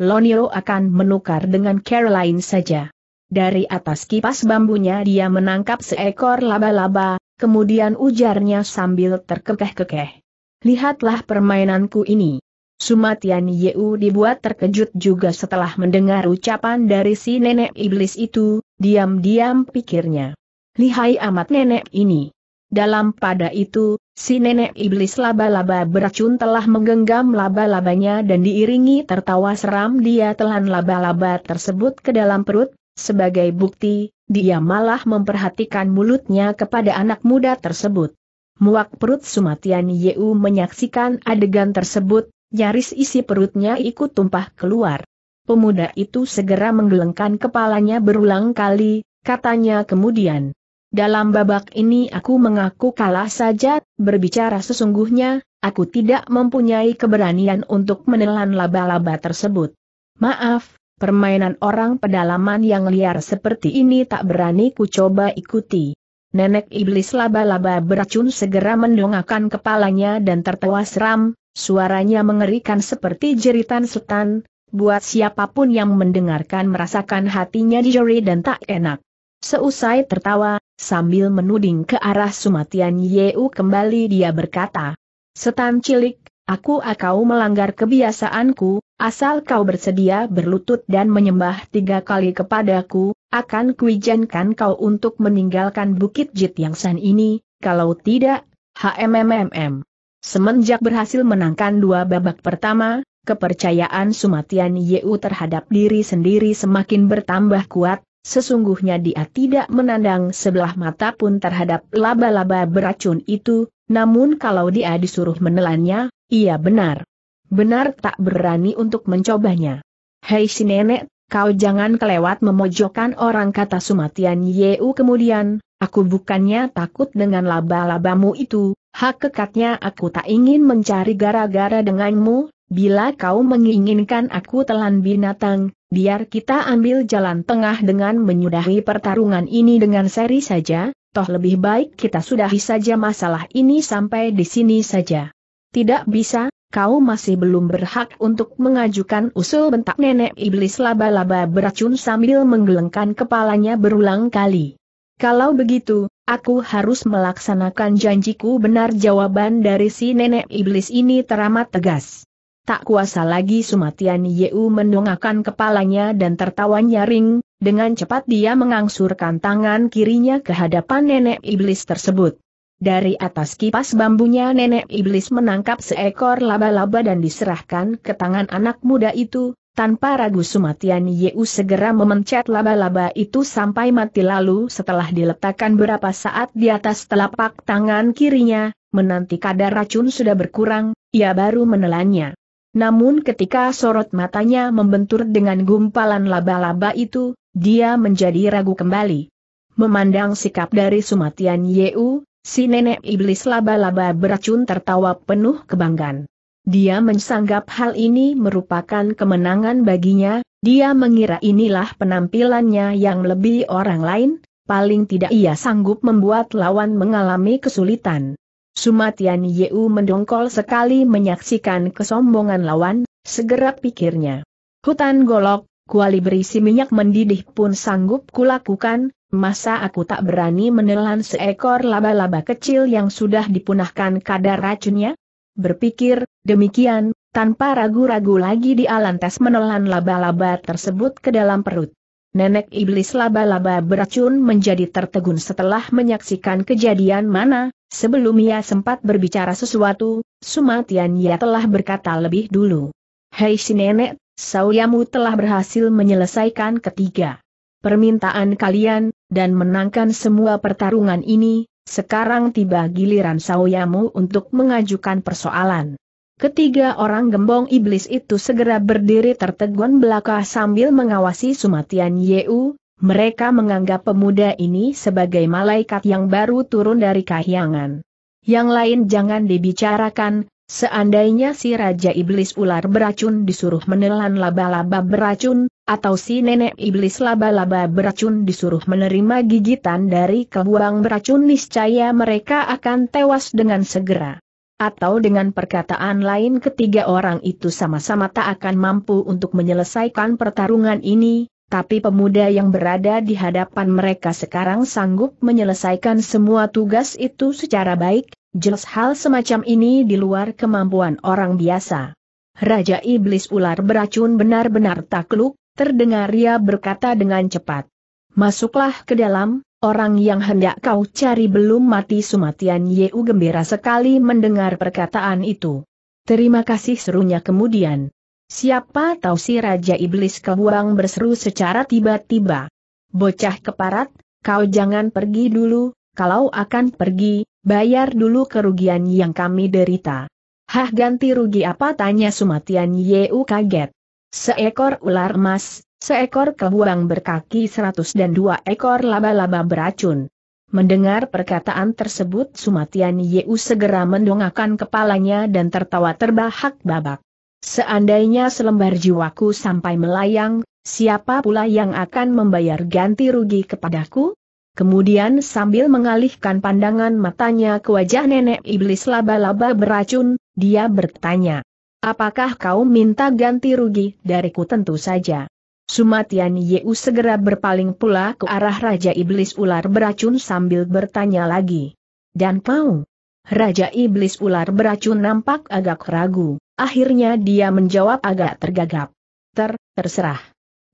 Lonio akan menukar dengan Caroline saja." Dari atas kipas bambunya dia menangkap seekor laba-laba, kemudian ujarnya sambil terkekeh-kekeh, "Lihatlah permainanku ini." Suma Tian Yu dibuat terkejut juga setelah mendengar ucapan dari si nenek iblis itu, diam-diam pikirnya, "Lihai amat nenek ini." Dalam pada itu, si nenek iblis laba-laba beracun telah menggenggam laba-labanya dan diiringi tertawa seram dia telan laba-laba tersebut ke dalam perut. Sebagai bukti, dia malah memperhatikan mulutnya kepada anak muda tersebut. Muak perut Suma Tian Yu menyaksikan adegan tersebut, nyaris isi perutnya ikut tumpah keluar. Pemuda itu segera menggelengkan kepalanya berulang kali, katanya kemudian, "Dalam babak ini aku mengaku kalah saja, berbicara sesungguhnya, aku tidak mempunyai keberanian untuk menelan laba-laba tersebut. Maaf, permainan orang pedalaman yang liar seperti ini tak berani ku coba ikuti." Nenek iblis laba-laba beracun segera mendongakkan kepalanya dan tertawa seram, suaranya mengerikan seperti jeritan setan, buat siapapun yang mendengarkan merasakan hatinya dijeri dan tak enak. Seusai tertawa, sambil menuding ke arah Suma Tian Yu kembali dia berkata, "Setan cilik, aku akau melanggar kebiasaanku, asal kau bersedia berlutut dan menyembah 3 kali kepadaku, akan kuizinkan kau untuk meninggalkan bukit Jit Yang San ini, kalau tidak, HMMMM." Semenjak berhasil menangkan 2 babak pertama, kepercayaan Suma Tian Yu terhadap diri sendiri semakin bertambah kuat. Sesungguhnya dia tidak menandang sebelah mata pun terhadap laba-laba beracun itu, namun kalau dia disuruh menelannya, ia benar-benar tak berani untuk mencobanya. "Hei si nenek, kau jangan kelewat memojokkan orang," kata Suma Tian Yu kemudian, "aku bukannya takut dengan laba-labamu itu, hakikatnya aku tak ingin mencari gara-gara denganmu. Bila kau menginginkan aku telan binatang, biar kita ambil jalan tengah dengan menyudahi pertarungan ini dengan seri saja, toh lebih baik kita sudahi saja masalah ini sampai di sini saja." "Tidak bisa, kau masih belum berhak untuk mengajukan usul," bentak nenek iblis laba-laba beracun sambil menggelengkan kepalanya berulang kali. Kalau begitu, aku harus melaksanakan janjiku. Benar, jawaban dari si nenek iblis ini teramat tegas. Tak kuasa lagi Suma Tian Yu mendongakkan kepalanya dan tertawa nyaring. Dengan cepat dia mengangsurkan tangan kirinya ke hadapan nenek iblis tersebut. Dari atas kipas bambunya nenek iblis menangkap seekor laba-laba dan diserahkan ke tangan anak muda itu. Tanpa ragu Suma Tian Yu segera memencet laba-laba itu sampai mati. Lalu setelah diletakkan beberapa saat di atas telapak tangan kirinya, menanti kadar racun sudah berkurang, ia baru menelannya. Namun ketika sorot matanya membentur dengan gumpalan laba-laba itu, dia menjadi ragu kembali. Memandang sikap dari Suma Tian Yu, si nenek iblis laba-laba beracun tertawa penuh kebanggaan. Dia menganggap hal ini merupakan kemenangan baginya. Dia mengira inilah penampilannya yang lebih orang lain, paling tidak ia sanggup membuat lawan mengalami kesulitan. Suma Tian Yu mendongkol sekali menyaksikan kesombongan lawan, segera pikirnya. Hutan golok, kuali berisi minyak mendidih pun sanggup kulakukan, masa aku tak berani menelan seekor laba-laba kecil yang sudah dipunahkan kadar racunnya? Berpikir demikian, tanpa ragu-ragu lagi dia lantas menelan laba-laba tersebut ke dalam perut. Nenek iblis laba-laba beracun menjadi tertegun setelah menyaksikan kejadian mana. Sebelum ia sempat berbicara sesuatu, Suma Tian Yu telah berkata lebih dulu. Hei si nenek, sauyamu telah berhasil menyelesaikan ketiga permintaan kalian, dan menangkan semua pertarungan ini. Sekarang tiba giliran sauyamu untuk mengajukan persoalan. Ketiga orang gembong iblis itu segera berdiri tertegun belaka sambil mengawasi Suma Tian Yu. Mereka menganggap pemuda ini sebagai malaikat yang baru turun dari kahyangan. Yang lain jangan dibicarakan, seandainya si Raja Iblis Ular Beracun disuruh menelan laba-laba beracun, atau si nenek iblis laba-laba beracun disuruh menerima gigitan dari kebuang beracun, niscaya mereka akan tewas dengan segera. Atau dengan perkataan lain ketiga orang itu sama-sama tak akan mampu untuk menyelesaikan pertarungan ini, tapi pemuda yang berada di hadapan mereka sekarang sanggup menyelesaikan semua tugas itu secara baik, jelas hal semacam ini di luar kemampuan orang biasa. Raja Iblis Ular Beracun benar-benar takluk. Terdengar ia berkata dengan cepat. Masuklah ke dalam, orang yang hendak kau cari belum mati. Suma Tian Yu gembira sekali mendengar perkataan itu. Terima kasih, serunya kemudian. Siapa tahu si Raja Iblis Kehuang berseru secara tiba-tiba. Bocah keparat, kau jangan pergi dulu, kalau akan pergi, bayar dulu kerugian yang kami derita. Hah, ganti rugi apa, tanya Suma Tian Yu kaget. Seekor ular emas, seekor kebuang berkaki 100 dan 2 ekor laba-laba beracun. Mendengar perkataan tersebut Suma Tian Yu segera mendongakkan kepalanya dan tertawa terbahak-babak. Seandainya selembar jiwaku sampai melayang, siapa pula yang akan membayar ganti rugi kepadaku? Kemudian sambil mengalihkan pandangan matanya ke wajah nenek iblis laba-laba beracun, dia bertanya. Apakah kau minta ganti rugi dariku? Tentu saja. Suma Tian Yu segera berpaling pula ke arah Raja Iblis Ular Beracun sambil bertanya lagi. Dan kau? Raja Iblis Ular Beracun nampak agak ragu, akhirnya dia menjawab agak tergagap. Terserah.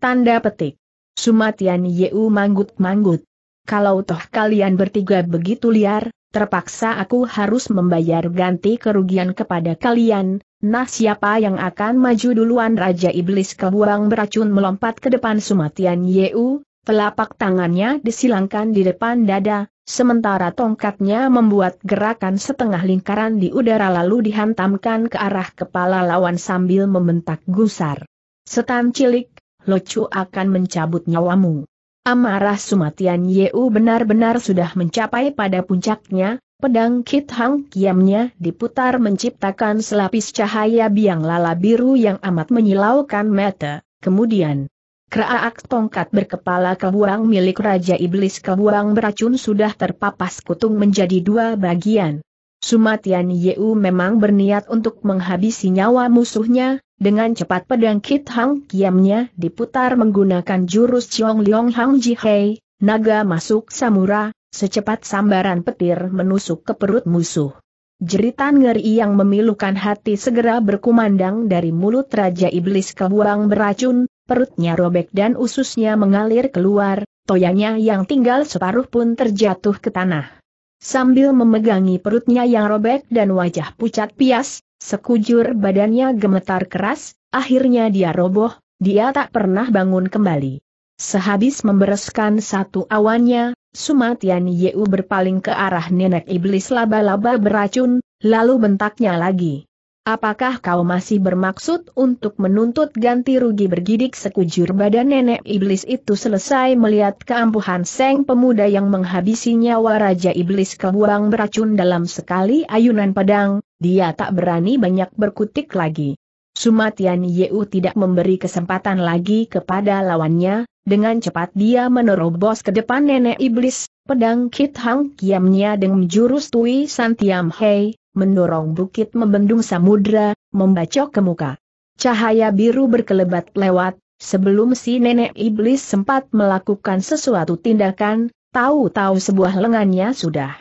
Tanda petik. Suma Tian Yu manggut-manggut. Kalau toh kalian bertiga begitu liar, terpaksa aku harus membayar ganti kerugian kepada kalian. Nah, siapa yang akan maju duluan? Raja Iblis Kebuang Beracun melompat ke depan Suma Tian Yu, telapak tangannya disilangkan di depan dada, sementara tongkatnya membuat gerakan setengah lingkaran di udara lalu dihantamkan ke arah kepala lawan sambil membentak gusar. Setan cilik, locu akan mencabut nyawamu. Amarah Suma Tian Yu benar-benar sudah mencapai pada puncaknya. Pedang Kit Hang Kiamnya diputar menciptakan selapis cahaya biang lala biru yang amat menyilaukan mata. Kemudian, kraak tongkat berkepala kebuang milik Raja Iblis Kebuang Beracun sudah terpapas kutung menjadi 2 bagian. Suma Tian Yu memang berniat untuk menghabisi nyawa musuhnya. Dengan cepat pedang Kit Hang Kiamnya diputar menggunakan jurus Chiong Leong Hang Jihei, Naga masuk samura, secepat sambaran petir menusuk ke perut musuh. Jeritan ngeri yang memilukan hati segera berkumandang dari mulut Raja Iblis ke buang beracun, perutnya robek dan ususnya mengalir keluar, toyanya yang tinggal separuh pun terjatuh ke tanah. Sambil memegangi perutnya yang robek dan wajah pucat pias, sekujur badannya gemetar keras, akhirnya dia roboh, dia tak pernah bangun kembali. Sehabis membereskan satu awannya, Suma Tian Yu berpaling ke arah nenek iblis laba-laba beracun, lalu bentaknya lagi. Apakah kau masih bermaksud untuk menuntut ganti rugi? Bergidik sekujur badan nenek iblis itu selesai melihat keampuhan Seng Pemuda yang menghabisi nyawa Raja Iblis kebuang beracun dalam sekali ayunan pedang, dia tak berani banyak berkutik lagi. Suma Tian Yu tidak memberi kesempatan lagi kepada lawannya. Dengan cepat dia menerobos ke depan nenek iblis, pedang Kit Hang Kiamnya dengan jurus Tui Santiam Hei, mendorong bukit membendung samudra, membacok ke muka. Cahaya biru berkelebat lewat, sebelum si nenek iblis sempat melakukan sesuatu tindakan, tahu-tahu sebuah lengannya sudah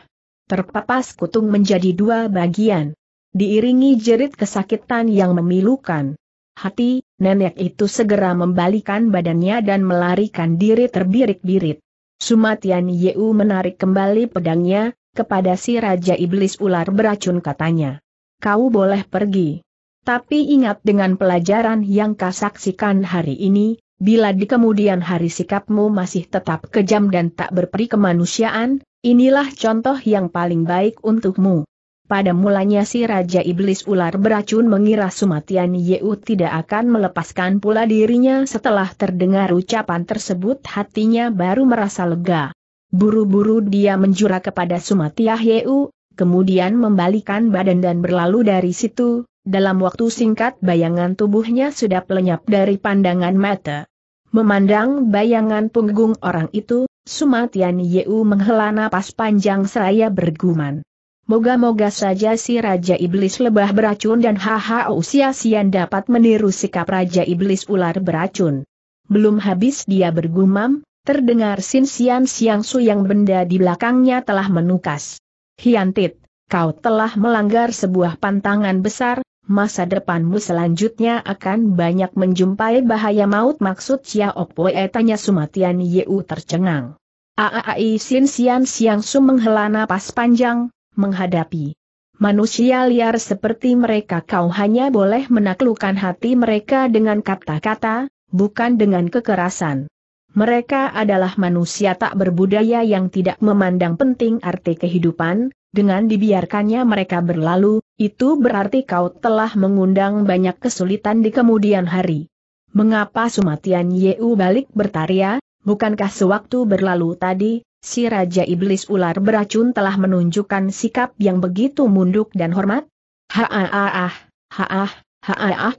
terpapas kutung menjadi dua bagian. Diiringi jerit kesakitan yang memilukan. Hati, nenek itu segera membalikan badannya dan melarikan diri terbirit-birit. Suma Tian Yu menarik kembali pedangnya, kepada si Raja Iblis Ular Beracun katanya. Kau boleh pergi. Tapi ingat dengan pelajaran yang kau saksikan hari ini, bila di kemudian hari sikapmu masih tetap kejam dan tak berperi kemanusiaan, inilah contoh yang paling baik untukmu. Pada mulanya si Raja Iblis Ular Beracun mengira Suma Tian Yu tidak akan melepaskan pula dirinya. Setelah terdengar ucapan tersebut hatinya baru merasa lega. Buru-buru dia menjura kepada Suma Tian Yu, kemudian membalikan badan dan berlalu dari situ. Dalam waktu singkat bayangan tubuhnya sudah lenyap dari pandangan mata. Memandang bayangan punggung orang itu, Suma Tian Yu menghela napas panjang seraya bergumam. Moga-moga saja si Raja Iblis Lebah Beracun dan Huhon Siasian dapat meniru sikap Raja Iblis Ular Beracun. Belum habis dia bergumam, terdengar Sin Sian Siangsu yang benda di belakangnya telah menukas. Hiantit, kau telah melanggar sebuah pantangan besar, masa depanmu selanjutnya akan banyak menjumpai bahaya maut. Maksud Xiao Poe? Tanya Suma Tian Yu tercengang. Aai, Sin Sian Siangsu menghela napas panjang. Menghadapi manusia liar seperti mereka kau hanya boleh menaklukkan hati mereka dengan kata-kata, bukan dengan kekerasan. Mereka adalah manusia tak berbudaya yang tidak memandang penting arti kehidupan. Dengan dibiarkannya mereka berlalu, itu berarti kau telah mengundang banyak kesulitan di kemudian hari. Mengapa? Suma Tian Yu balik bertanya, bukankah sewaktu berlalu tadi si Raja Iblis Ular Beracun telah menunjukkan sikap yang begitu munduk dan hormat?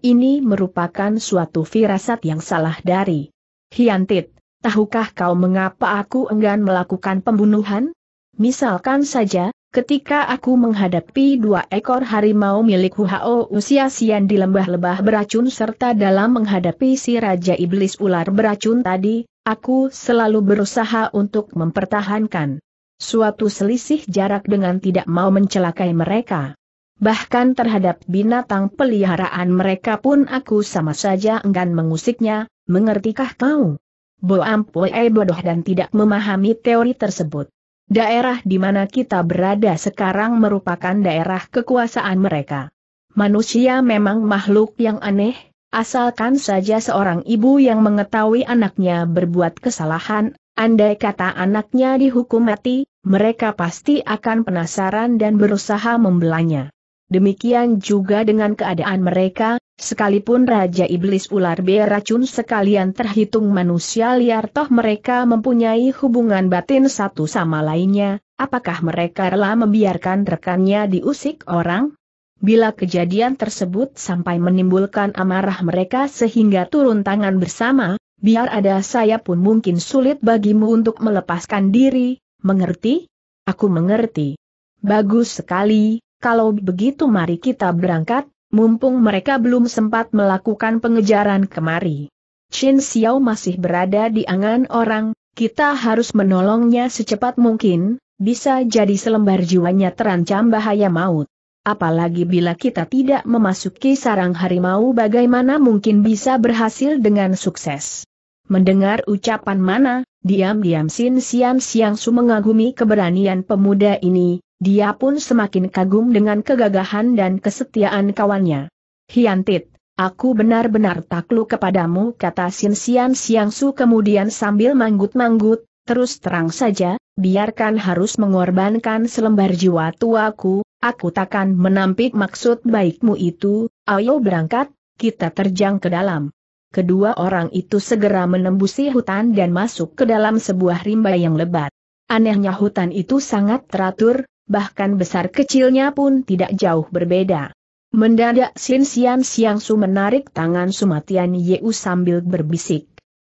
Ini merupakan suatu firasat yang salah dari Hiantit. Tahukah kau mengapa aku enggan melakukan pembunuhan? Misalkan saja, ketika aku menghadapi dua ekor harimau milik Huhao Siasian di lembah-lembah beracun serta dalam menghadapi si Raja Iblis Ular Beracun tadi, aku selalu berusaha untuk mempertahankan suatu selisih jarak dengan tidak mau mencelakai mereka. Bahkan terhadap binatang peliharaan mereka pun aku sama saja enggan mengusiknya, mengertikah kau? Boampoe bodoh dan tidak memahami teori tersebut. Daerah di mana kita berada sekarang merupakan daerah kekuasaan mereka. Manusia memang makhluk yang aneh. Asalkan saja seorang ibu yang mengetahui anaknya berbuat kesalahan, andai kata anaknya dihukum mati, mereka pasti akan penasaran dan berusaha membelanya. Demikian juga dengan keadaan mereka, sekalipun Raja Iblis Ular Beracun sekalian terhitung manusia liar, toh mereka mempunyai hubungan batin satu sama lainnya. Apakah mereka rela membiarkan rekannya diusik orang? Bila kejadian tersebut sampai menimbulkan amarah mereka sehingga turun tangan bersama, biar ada saya pun mungkin sulit bagimu untuk melepaskan diri, mengerti? Aku mengerti. Bagus sekali, kalau begitu mari kita berangkat, mumpung mereka belum sempat melakukan pengejaran kemari. Chen Xiao masih berada di angan orang, Kita harus menolongnya secepat mungkin, bisa jadi selembar jiwanya terancam bahaya maut. Apalagi bila kita tidak memasuki sarang harimau, bagaimana mungkin bisa berhasil dengan sukses. Mendengar ucapan mana, diam-diam Sin Sian Siangsu mengagumi keberanian pemuda ini, dia pun semakin kagum dengan kegagahan dan kesetiaan kawannya. Hiantit, aku benar-benar takluk kepadamu, kata Sin Sian Siangsu kemudian sambil manggut-manggut, terus terang saja, biarkan harus mengorbankan selembar jiwa tuaku, aku takkan menampik maksud baikmu itu, ayo berangkat, kita terjang ke dalam. Kedua orang itu segera menembusi hutan dan masuk ke dalam sebuah rimba yang lebat. Anehnya hutan itu sangat teratur, bahkan besar kecilnya pun tidak jauh berbeda. Mendadak Sin Sian Siangsu menarik tangan Suma Tian Yu sambil berbisik.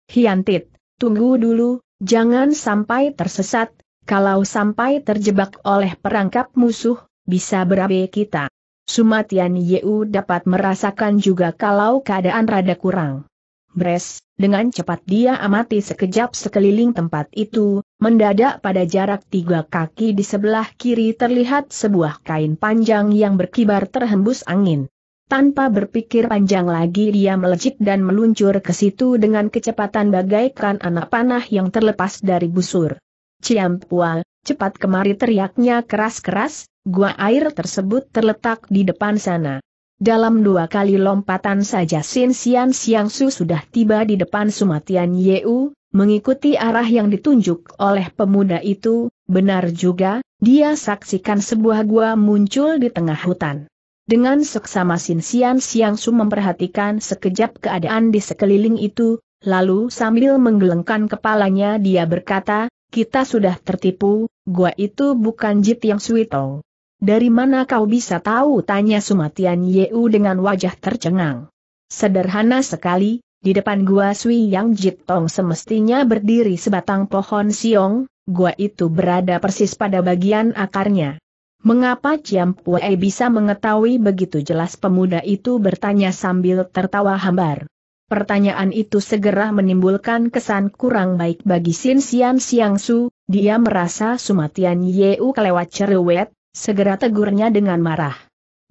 Hiantit, tunggu dulu, jangan sampai tersesat, kalau sampai terjebak oleh perangkap musuh, bisa berabe kita. Suma Tian Yu dapat merasakan juga kalau keadaan rada kurang. Bres, dengan cepat dia amati sekejap sekeliling tempat itu, mendadak pada jarak 3 kaki di sebelah kiri terlihat sebuah kain panjang yang berkibar terhembus angin. Tanpa berpikir panjang lagi dia melejit dan meluncur ke situ dengan kecepatan bagaikan anak panah yang terlepas dari busur. Ciampua, cepat kemari, teriaknya keras-keras, gua air tersebut terletak di depan sana. Dalam 2 kali lompatan saja Sin Sian Siangsu sudah tiba di depan Suma Tian Yu, mengikuti arah yang ditunjuk oleh pemuda itu, benar juga, dia saksikan sebuah gua muncul di tengah hutan. Dengan seksama Sin Sian Siangsu memperhatikan sekejap keadaan di sekeliling itu, lalu sambil menggelengkan kepalanya dia berkata, kita sudah tertipu, gua itu bukan Jit Yang Suitong. Dari mana kau bisa tahu? Tanya Suma Tian Yu dengan wajah tercengang. Sederhana sekali, di depan gua Sui Yang Jit Tong semestinya berdiri sebatang pohon siong, gua itu berada persis pada bagian akarnya. Mengapa Ciam Pue bisa mengetahui begitu jelas? Pemuda itu bertanya sambil tertawa hambar. Pertanyaan itu segera menimbulkan kesan kurang baik bagi Sin Sian Siangsu, dia merasa Suma Tian Yu kelewat cerewet. Segera tegurnya dengan marah.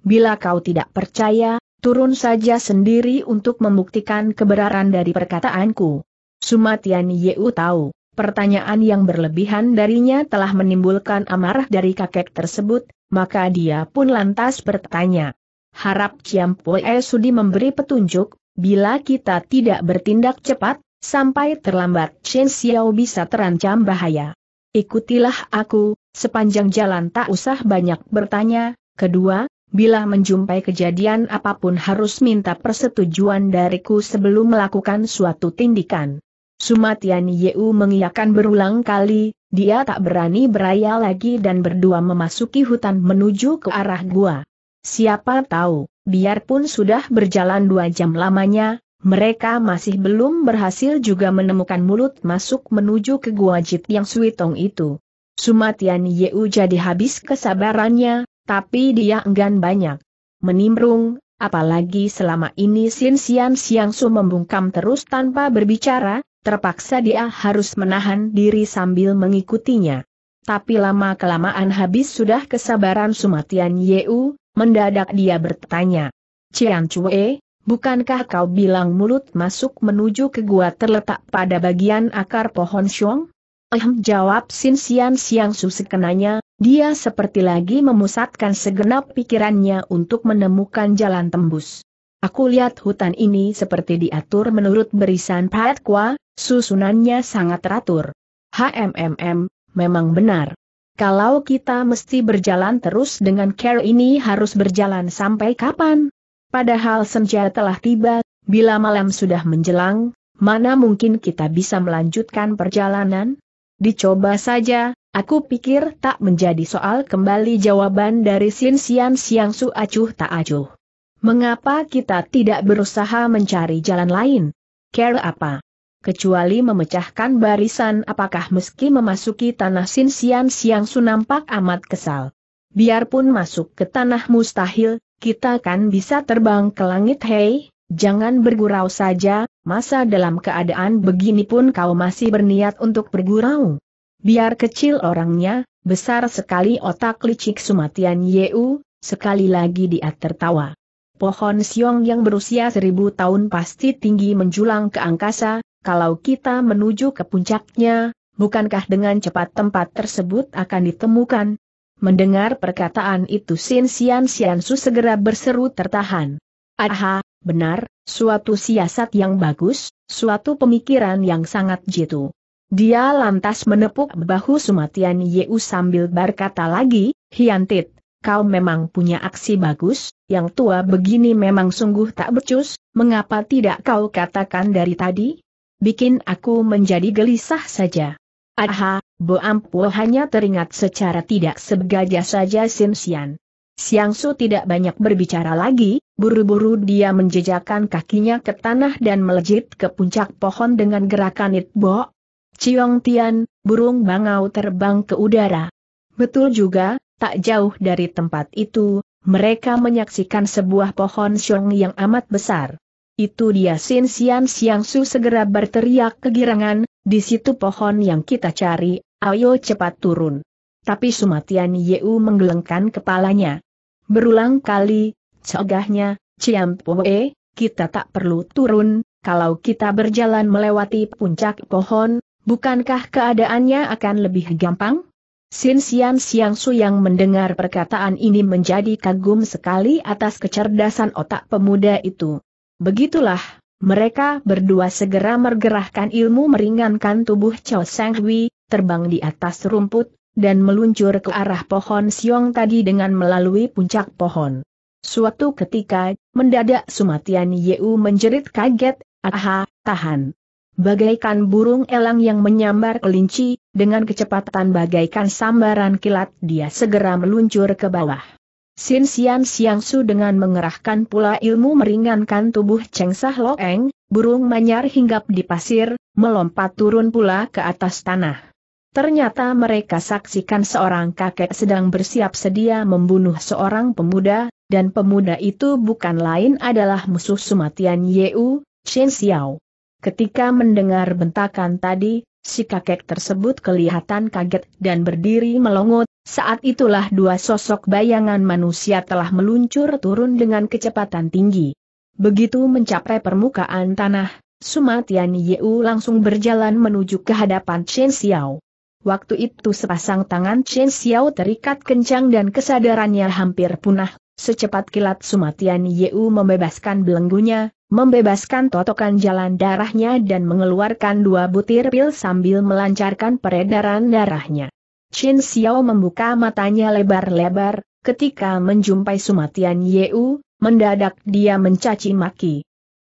Bila kau tidak percaya, turun saja sendiri untuk membuktikan kebenaran dari perkataanku. Suma Tian Yu tahu, pertanyaan yang berlebihan darinya telah menimbulkan amarah dari kakek tersebut, maka dia pun lantas bertanya. Harap Ciam Pue sudi memberi petunjuk, bila kita tidak bertindak cepat, sampai terlambat Chen Xiao bisa terancam bahaya. Ikutilah aku, sepanjang jalan tak usah banyak bertanya. Kedua, bila menjumpai kejadian apapun harus minta persetujuan dariku sebelum melakukan suatu tindakan. Suma Tian Yu mengiyakan berulang kali, dia tak berani beraya lagi dan berdua memasuki hutan menuju ke arah gua. Siapa tahu, biarpun sudah berjalan 2 jam lamanya, mereka masih belum berhasil juga menemukan mulut masuk menuju ke gua Jit Yang Suitong itu. Suma Tian Yu jadi habis kesabarannya, tapi dia enggan banyak menimbrung, apalagi selama ini Sin Sian Siangsu membungkam terus tanpa berbicara, terpaksa dia harus menahan diri sambil mengikutinya. Tapi lama-kelamaan habis sudah kesabaran Suma Tian Yu, mendadak dia bertanya, Cian Cue, bukankah kau bilang mulut masuk menuju ke gua terletak pada bagian akar pohon siong? Jawab Sin Sian Siangsu sekenanya, dia seperti lagi memusatkan segenap pikirannya untuk menemukan jalan tembus. Aku lihat hutan ini seperti diatur menurut barisan Pat Kua, susunannya sangat teratur. Memang benar. Kalau kita mesti berjalan terus dengan cara ini harus berjalan sampai kapan? Padahal senja telah tiba, bila malam sudah menjelang, mana mungkin kita bisa melanjutkan perjalanan? Dicoba saja, aku pikir tak menjadi soal kembali jawaban dari Sin Sian Siangsu acuh tak acuh. Mengapa kita tidak berusaha mencari jalan lain? Care apa? Kecuali memecahkan barisan, apakah meski memasuki tanah Sin Sian Siangsu nampak amat kesal. Biarpun masuk ke tanah mustahil, kita kan bisa terbang ke langit hei, Jangan bergurau saja, masa dalam keadaan begini pun kau masih berniat untuk bergurau? Biar kecil orangnya, besar sekali otak licik Suma Tian Yu, sekali lagi dia tertawa. Pohon siong yang berusia 1000 tahun pasti tinggi menjulang ke angkasa, kalau kita menuju ke puncaknya, bukankah dengan cepat tempat tersebut akan ditemukan? Mendengar perkataan itu Sin Sian Siangsu segera berseru tertahan. Aha, benar, suatu siasat yang bagus, suatu pemikiran yang sangat jitu. Dia lantas menepuk bahu Suma Tian Yu sambil berkata lagi, Hiantit, kau memang punya aksi bagus, yang tua begini memang sungguh tak becus, mengapa tidak kau katakan dari tadi? Bikin aku menjadi gelisah saja. Aha, Bo Ampuh hanya teringat secara tidak sengaja saja Sin Sian Siangsu tidak banyak berbicara lagi, buru-buru dia menjejakkan kakinya ke tanah dan melejit ke puncak pohon dengan gerakan It Bo Ciong Tian, burung bangau terbang ke udara. Betul juga, tak jauh dari tempat itu, mereka menyaksikan sebuah pohon siong yang amat besar. Itu dia Sin Sian Siangsu segera berteriak kegirangan, di situ pohon yang kita cari, ayo cepat turun. Tapi Suma Tian Yu menggelengkan kepalanya. Berulang kali, cegahnya, Ciam Poe, kita tak perlu turun, kalau kita berjalan melewati puncak pohon, bukankah keadaannya akan lebih gampang? Sin Sian Siangsu yang mendengar perkataan ini menjadi kagum sekali atas kecerdasan otak pemuda itu. Begitulah, mereka berdua segera mergerahkan ilmu meringankan tubuh Chow Seng Hwi, terbang di atas rumput, dan meluncur ke arah pohon siong tadi dengan melalui puncak pohon. Suatu ketika, mendadak Suma Tian Yu menjerit kaget, aha, tahan. Bagaikan burung elang yang menyambar kelinci, dengan kecepatan bagaikan sambaran kilat dia segera meluncur ke bawah. Sin Sian Siangsu dengan mengerahkan pula ilmu meringankan tubuh Cheng Sah Loeng, burung manyar hinggap di pasir, melompat turun pula ke atas tanah. Ternyata mereka saksikan seorang kakek sedang bersiap sedia membunuh seorang pemuda, dan pemuda itu bukan lain adalah musuh Suma Tian Yu, Chen Xiao. Ketika mendengar bentakan tadi, si kakek tersebut kelihatan kaget dan berdiri melongot, saat itulah dua sosok bayangan manusia telah meluncur turun dengan kecepatan tinggi. Begitu mencapai permukaan tanah, Suma Tian Yu langsung berjalan menuju ke hadapan Chen Xiao. Waktu itu sepasang tangan Chen Xiao terikat kencang dan kesadarannya hampir punah, secepat kilat Suma Tian Yu membebaskan belenggunya, membebaskan totokan jalan darahnya dan mengeluarkan 2 butir pil sambil melancarkan peredaran darahnya. Chen Xiao membuka matanya lebar-lebar, ketika menjumpai Suma Tian Yu, mendadak dia mencaci maki.